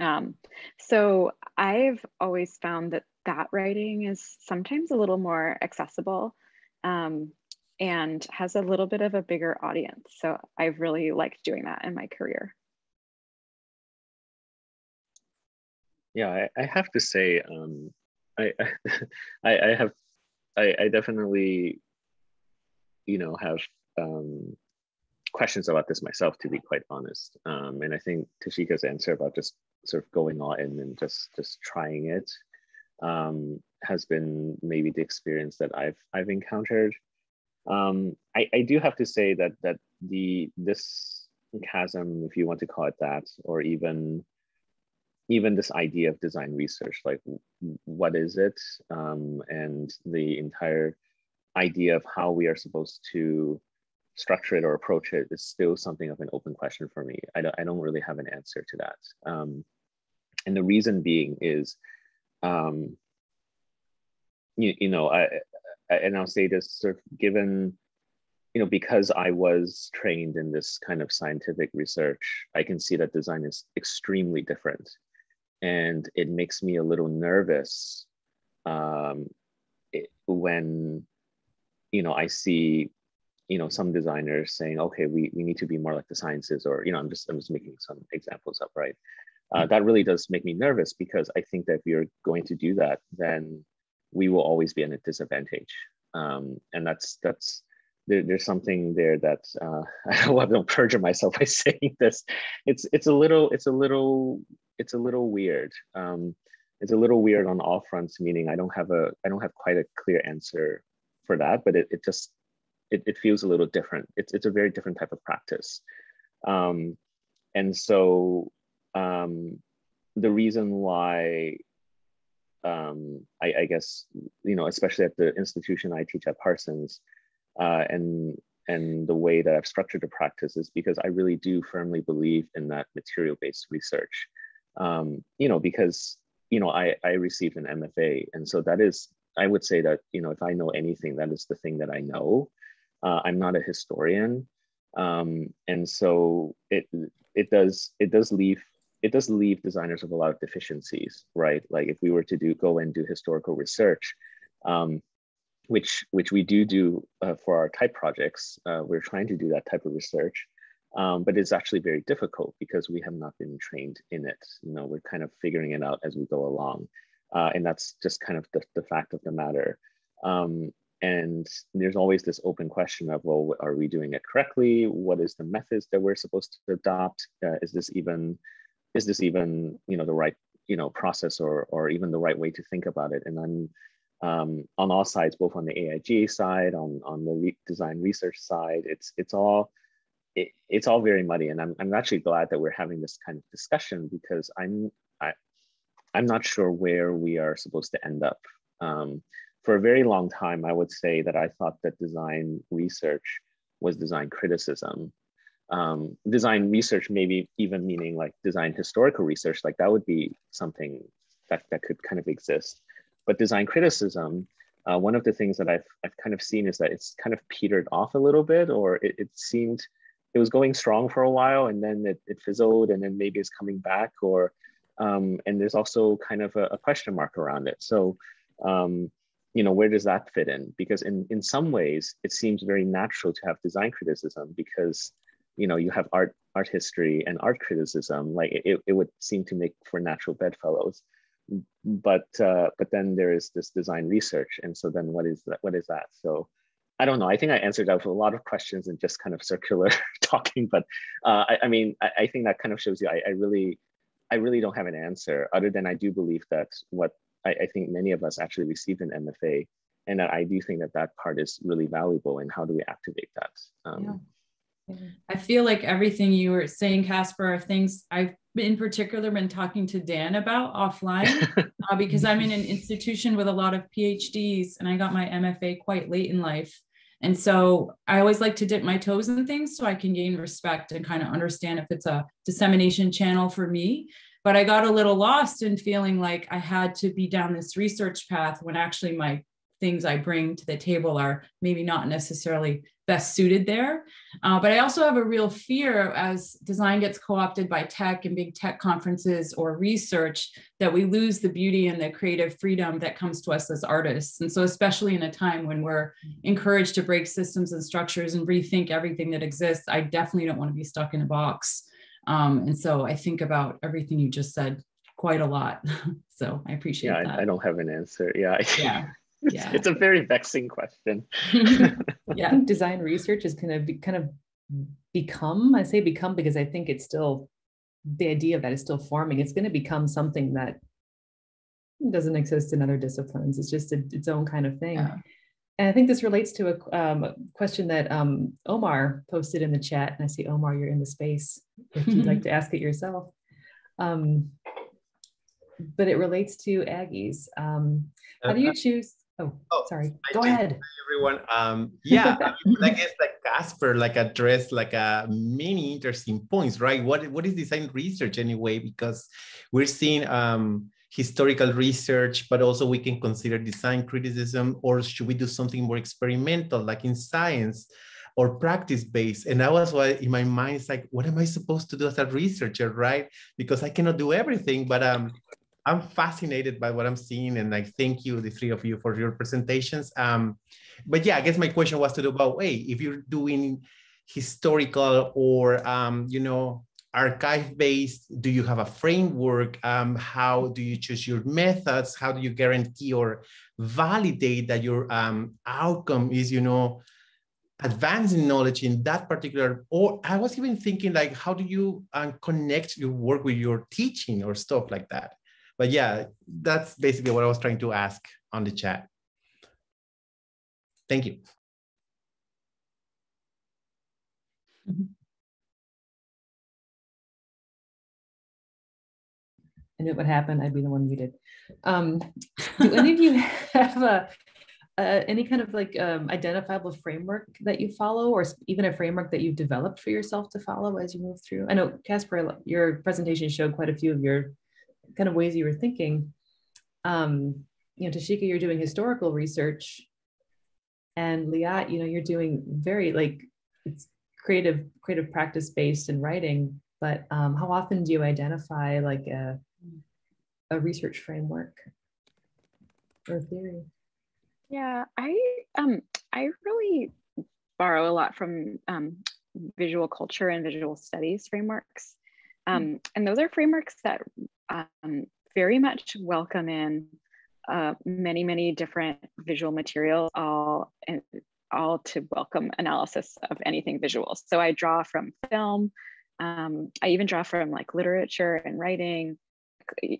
Um, so I've always found that that writing is sometimes a little more accessible. Um, and has a little bit of a bigger audience. So I've really liked doing that in my career. Yeah, I, I have to say, um, I, I, I have, I, I definitely, you know, have um, questions about this myself, to be quite honest. Um, and I think Tasheka's answer about just sort of going all in and just, just trying it um, has been maybe the experience that I've, I've encountered. Um, I, I do have to say that that the this chasm, if you want to call it that, or even even this idea of design research, like what is it, um, and the entire idea of how we are supposed to structure it or approach it is still something of an open question for me. I don't I don't really have an answer to that, um, and the reason being is, um, you you know I. And I'll say this sort of given, you know, because I was trained in this kind of scientific research, I can see that design is extremely different. And it makes me a little nervous um, it, when, you know, I see, you know, some designers saying, okay, we, we need to be more like the sciences, or, you know, I'm just, I'm just making some examples up, right? Uh, mm-hmm. That really does make me nervous because I think that if you're going to do that, then we will always be at a disadvantage. Um, and that's, that's there, there's something there that, uh, I don't want to perjure myself by saying this. It's, it's a little, it's a little, it's a little weird. Um, it's a little weird on all fronts, meaning I don't have a, I don't have quite a clear answer for that, but it, it just, it, it feels a little different. It's, it's a very different type of practice. Um, and so um, the reason why Um, I, I guess, you know, especially at the institution I teach at Parsons, uh, and and the way that I've structured the practice is because I really do firmly believe in that material-based research. Um, you know, because, you know, I, I received an M F A. And so that is, I would say that, you know, if I know anything, that is the thing that I know. Uh, I'm not a historian. Um, and so it it does, it does leave It does leave designers with a lot of deficiencies, right? Like if we were to do go and do historical research, um, which which we do do uh, for our type projects, uh, we're trying to do that type of research, um, but it's actually very difficult because we have not been trained in it. You know, we're kind of figuring it out as we go along, uh, and that's just kind of the, the fact of the matter. Um, And there's always this open question of, well, are we doing it correctly? What is the methods that we're supposed to adopt? Uh, is this even, is this even, you know, the right, you know, process or, or even the right way to think about it? And then um, on all sides, both on the A I G A side, on, on the re design research side, it's, it's, all, it, it's all very muddy. And I'm, I'm actually glad that we're having this kind of discussion, because I'm, I, I'm not sure where we are supposed to end up. Um, For a very long time, I would say that I thought that design research was design criticism. Um, design research, maybe even meaning like design historical research, like that would be something that, that could kind of exist. But design criticism, uh, one of the things that I've, I've kind of seen is that it's kind of petered off a little bit, or it, it seemed, it was going strong for a while and then it, it fizzled, and then maybe it's coming back, or, um, and there's also kind of a, a question mark around it. So, um, you know, where does that fit in? Because in, in some ways, it seems very natural to have design criticism, because, you know, you have art, art history and art criticism, like it, it would seem to make for natural bedfellows. But, uh, but then there is this design research. And so then what is that? What is that? So I don't know. I think I answered that with a lot of questions and just kind of circular talking, but uh, I, I mean, I, I think that kind of shows you, I, I really, I really don't have an answer, other than I do believe that what I think many of us actually received an M F A, and I do think that that part is really valuable. And how do we activate that? Um, yeah. Yeah. I feel like everything you were saying, Casper, are things I've in particular been talking to Dan about offline, uh, because I'm in an institution with a lot of P H Ds, and I got my M F A quite late in life. And so I always like to dip my toes in things so I can gain respect and kind of understand if it's a dissemination channel for me. But I got a little lost in feeling like I had to be down this research path, when actually my things I bring to the table are maybe not necessarily best suited there. Uh, but I also have a real fear, as design gets co-opted by tech and big tech conferences or research, that we lose the beauty and the creative freedom that comes to us as artists. And so especially in a time when we're encouraged to break systems and structures and rethink everything that exists, I definitely don't want to be stuck in a box. Um, and so I think about everything you just said quite a lot. So I appreciate yeah, that. Yeah, I, I don't have an answer. Yeah. Yeah. yeah. It's a very vexing question. Yeah. I think design research is going to be kind of become, I say become because I think it's still, the idea of that is still forming. It's going to become something that doesn't exist in other disciplines. It's just a, its own kind of thing. Yeah. And I think this relates to a um, question that um, Omar posted in the chat. And I see, Omar, you're in the space if you'd like to ask it yourself. Um, but it relates to Aggies. Um, how do you choose? Oh, oh sorry. I Go ahead. Everyone. Um, yeah, I, mean, I guess like Casper like addressed like uh, many interesting points, right? What what is design research anyway? Because we're seeing um, historical research, but also we can consider design criticism, or should we do something more experimental, like in science or practice-based? And that was why in my mind, it's like, what am I supposed to do as a researcher, right? Because I cannot do everything, but um, I'm fascinated by what I'm seeing. And I thank you, the three of you, for your presentations. Um, but yeah, I guess my question was to do about, hey, if you're doing historical or, um, you know, archive-based, do you have a framework? Um, how do you choose your methods? How do you guarantee or validate that your um, outcome is, you know, advancing knowledge in that particular? Or I was even thinking like, how do you um, connect your work with your teaching or stuff like that? But yeah, that's basically what I was trying to ask on the chat. Thank you. Mm-hmm. I knew it would happen. I'd be the one muted. Um, do any of you have a, a, any kind of like um, identifiable framework that you follow, or even a framework that you've developed for yourself to follow as you move through? I know, Casper, your presentation showed quite a few of your kind of ways you were thinking. Um, you know, Tasheka, you're doing historical research, and Liat, you know, you're doing very like it's creative, creative practice based in writing. But um, how often do you identify like a a research framework or theory? Yeah, I um I really borrow a lot from um, visual culture and visual studies frameworks, um, mm-hmm. and those are frameworks that um, very much welcome in uh, many, many different visual materials, all, and all to welcome analysis of anything visual. So I draw from film. Um, I even draw from like literature and writing.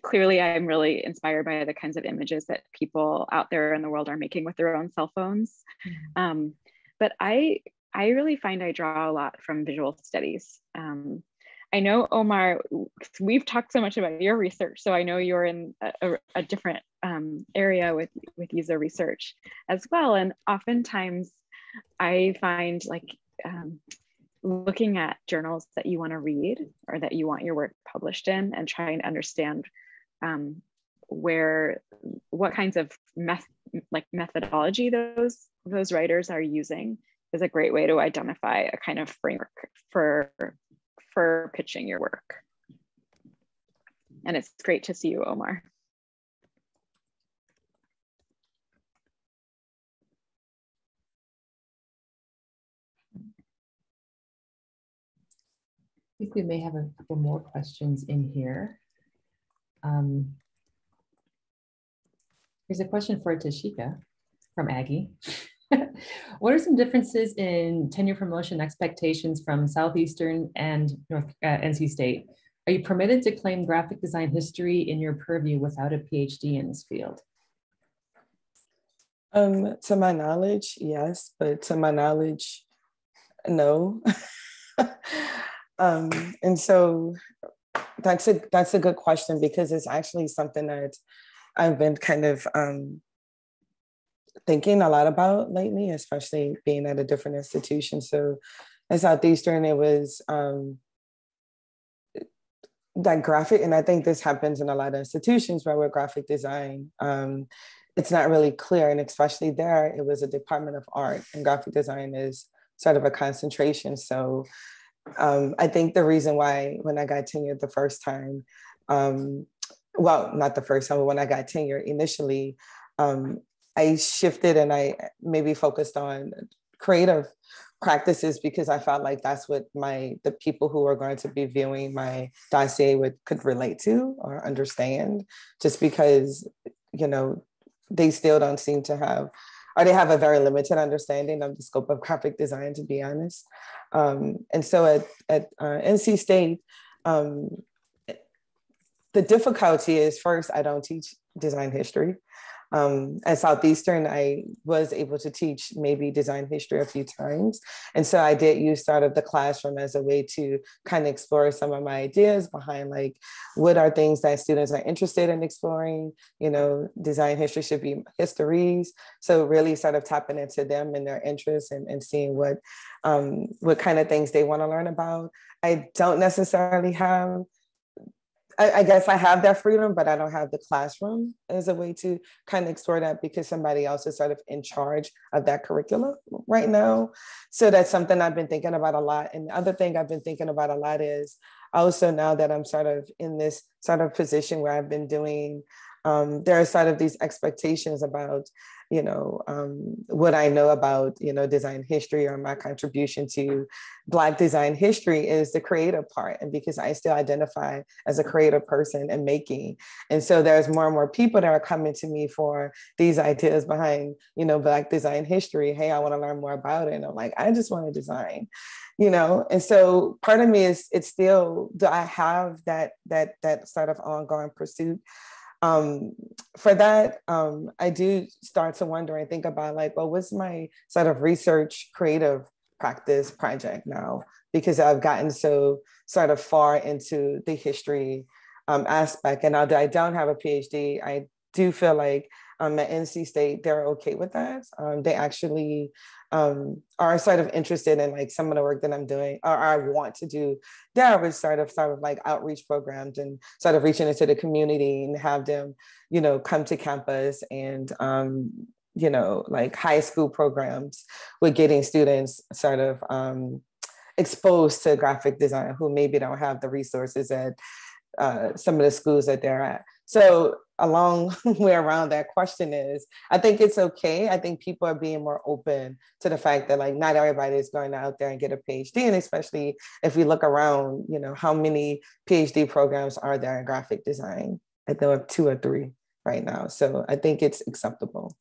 Clearly, I'm really inspired by the kinds of images that people out there in the world are making with their own cell phones. Mm-hmm. Um, but I, I really find I draw a lot from visual studies. Um, I know, Omar, we've talked so much about your research, so I know you're in a, a different um, area with, with user research as well. And oftentimes I find like um, looking at journals that you want to read or that you want your work published in, and trying to understand um, where, what kinds of meth like methodology those, those writers are using is a great way to identify a kind of framework for for pitching your work. And it's great to see you, Omar. I think we may have a couple more questions in here. Um, here's a question for Tasheka from Aggie. What are some differences in tenure promotion expectations from Southeastern and North uh, N C State? Are you permitted to claim graphic design history in your purview without a PhD in this field? Um, to my knowledge, yes, but to my knowledge, no. um, and so that's a that's a good question, because it's actually something that I've been kind of um, thinking a lot about lately, especially being at a different institution. So at Southeastern, it was um, that graphic, and I think this happens in a lot of institutions, right, where graphic design, um, it's not really clear. And especially there, it was a department of art, and graphic design is sort of a concentration. So um, I think the reason why when I got tenured the first time, um, well, not the first time, but when I got tenured initially, um, I shifted and I maybe focused on creative practices, because I felt like that's what my the people who are going to be viewing my dossier would could relate to or understand, just because, you know, they still don't seem to have, or they have a very limited understanding of the scope of graphic design, to be honest. Um, and so at, at uh, N C State, um, the difficulty is, first, I don't teach design history. Um, at Southeastern, I was able to teach maybe design history a few times. And so I did use sort of the classroom as a way to kind of explore some of my ideas behind, like, what are things that students are interested in exploring? You know, design history should be histories. So really sort of tapping into them and their interests, and, and seeing what, um, what kind of things they want to learn about. I don't necessarily have I guess I have that freedom, but I don't have the classroom as a way to kind of explore that, because somebody else is sort of in charge of that curriculum right now. So that's something I've been thinking about a lot. And the other thing I've been thinking about a lot is also, now that I'm sort of in this sort of position where I've been doing, um, there are sort of these expectations about, you know, um, what I know about, you know, design history, or my contribution to Black design history is the creative part. And because I still identify as a creative person and making. And so there's more and more people that are coming to me for these ideas behind, you know, Black design history. Hey, I want to learn more about it. And I'm like, I just want to design, you know? And so part of me is, it's still, do I have that, that, that sort of ongoing pursuit? Um, for that, um, I do start to wonder and think about, like, well, what's my sort of research creative practice project now? Because I've gotten so sort of far into the history um, aspect. And although I don't have a PhD, I do feel like um, at N C State, they're okay with that. Um, they actually um, are sort of interested in, like, some of the work that I'm doing, or I want to do there, was sort of sort of like outreach programs and sort of reaching into the community and have them, you know, come to campus and, um, you know, like high school programs with getting students sort of um, exposed to graphic design who maybe don't have the resources at uh, some of the schools that they're at. So a long way around that question is, I think it's okay. I think people are being more open to the fact that, like, not everybody is going out there and get a PhD. And especially if we look around, you know, how many PhD programs are there in graphic design? I think of two or three right now. So I think it's acceptable.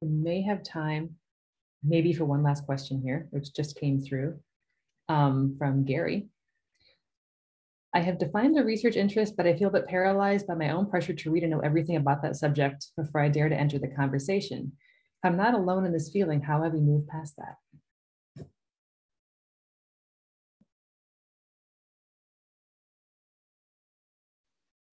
We may have time maybe for one last question here, which just came through um, from Gary. I have defined a research interest, but I feel a bit paralyzed by my own pressure to read and know everything about that subject before I dare to enter the conversation. If I'm not alone in this feeling, how have we moved past that?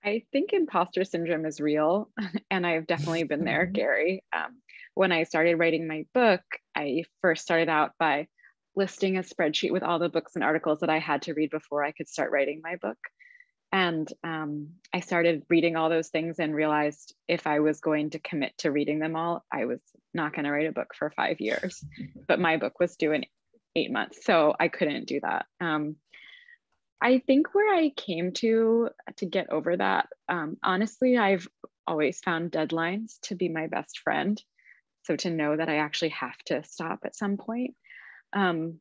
I think imposter syndrome is real, and I've definitely been there, Gary. Um, when I started writing my book, I first started out by listing a spreadsheet with all the books and articles that I had to read before I could start writing my book. And um, I started reading all those things and realized if I was going to commit to reading them all, I was not going to write a book for five years. But my book was due in eight months, so I couldn't do that. Um, I think where I came to to get over that, um, honestly, I've always found deadlines to be my best friend. So to know that I actually have to stop at some point. Um,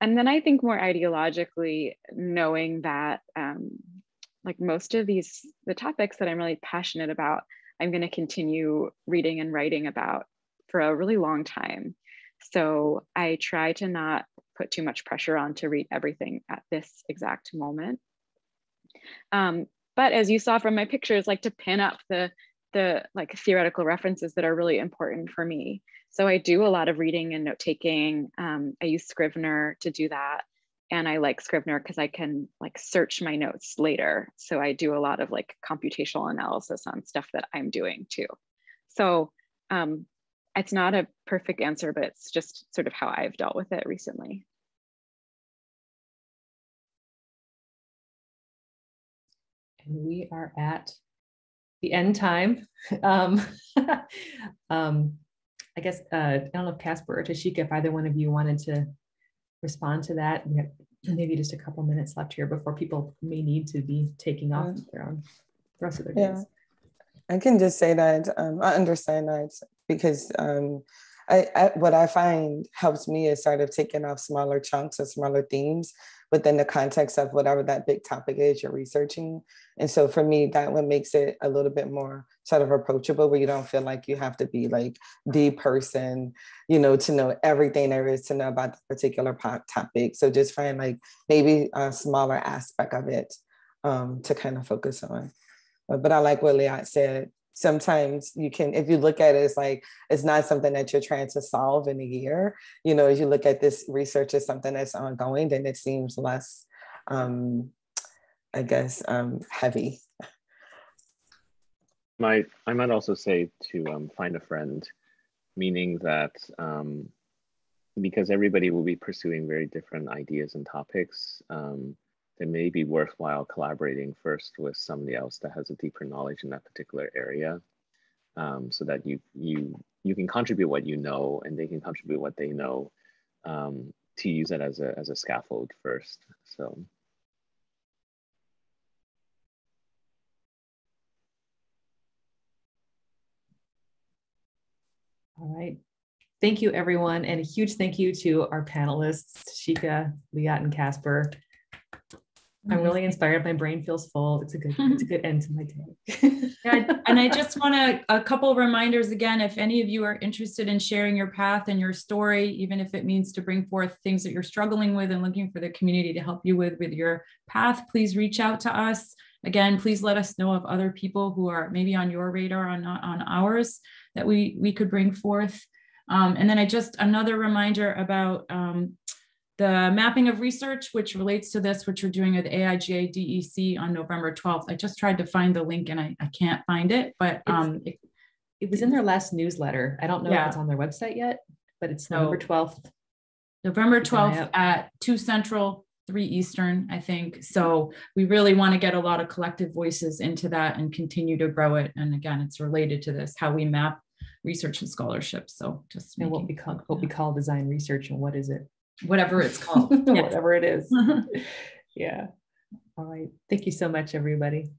and then I think more ideologically, knowing that um, like most of these, the topics that I'm really passionate about, I'm going to continue reading and writing about for a really long time. So I try to not put too much pressure on to read everything at this exact moment. Um, but as you saw from my pictures, like to pin up the, the like theoretical references that are really important for me. So I do a lot of reading and note-taking. Um, I use Scrivener to do that. And I like Scrivener because I can like search my notes later. So I do a lot of like computational analysis on stuff that I'm doing too. So um, it's not a perfect answer, but it's just sort of how I've dealt with it recently. And we are at the end time. Um, um, I guess, uh, I don't know if Casper or Tasheka, if either one of you wanted to respond to that. We have maybe just a couple minutes left here before people may need to be taking off their own, the rest of their days. Yeah. I can just say that um, I understand that because um, I, I, what I find helps me is sort of taking off smaller chunks or smaller themes within the context of whatever that big topic is you're researching. And so for me, that one makes it a little bit more sort of approachable, where you don't feel like you have to be like the person, you know, to know everything there is to know about the particular topic. So just find like maybe a smaller aspect of it um, to kind of focus on. But I like what Liat said. Sometimes you can, if you look at it as like, it's not something that you're trying to solve in a year, you know, as you look at this research as something that's ongoing, then it seems less, um, I guess, um, heavy. My, I might also say to um, find a friend, meaning that um, because everybody will be pursuing very different ideas and topics, um, it may be worthwhile collaborating first with somebody else that has a deeper knowledge in that particular area, um, so that you you you can contribute what you know and they can contribute what they know, um, to use it as a as a scaffold first. So all right. Thank you, everyone, and a huge thank you to our panelists, Tasheka, Liat, and Casper. I'm really inspired. My brain feels full. It's a good, it's a good end to my day. Yeah, and I just want to, a couple of reminders again, if any of you are interested in sharing your path and your story, even if it means to bring forth things that you're struggling with and looking for the community to help you with, with your path, please reach out to us. Again, please let us know of other people who are maybe on your radar or not on ours that we, we could bring forth. Um, and then I just, another reminder about, um, the mapping of research, which relates to this, which we're doing at A I G A D E C on November twelfth. I just tried to find the link and I, I can't find it, but um, it, it was in their last newsletter. I don't know yeah. if it's on their website yet, but it's no. November twelfth. November twelfth at two Central, three Eastern, I think. So we really want to get a lot of collective voices into that and continue to grow it. And again, it's related to this, how we map research and scholarship. So just and what we call, what we call design research and what is it? Whatever it's called, yes. Whatever it is. Yeah. All right. Thank you so much, everybody.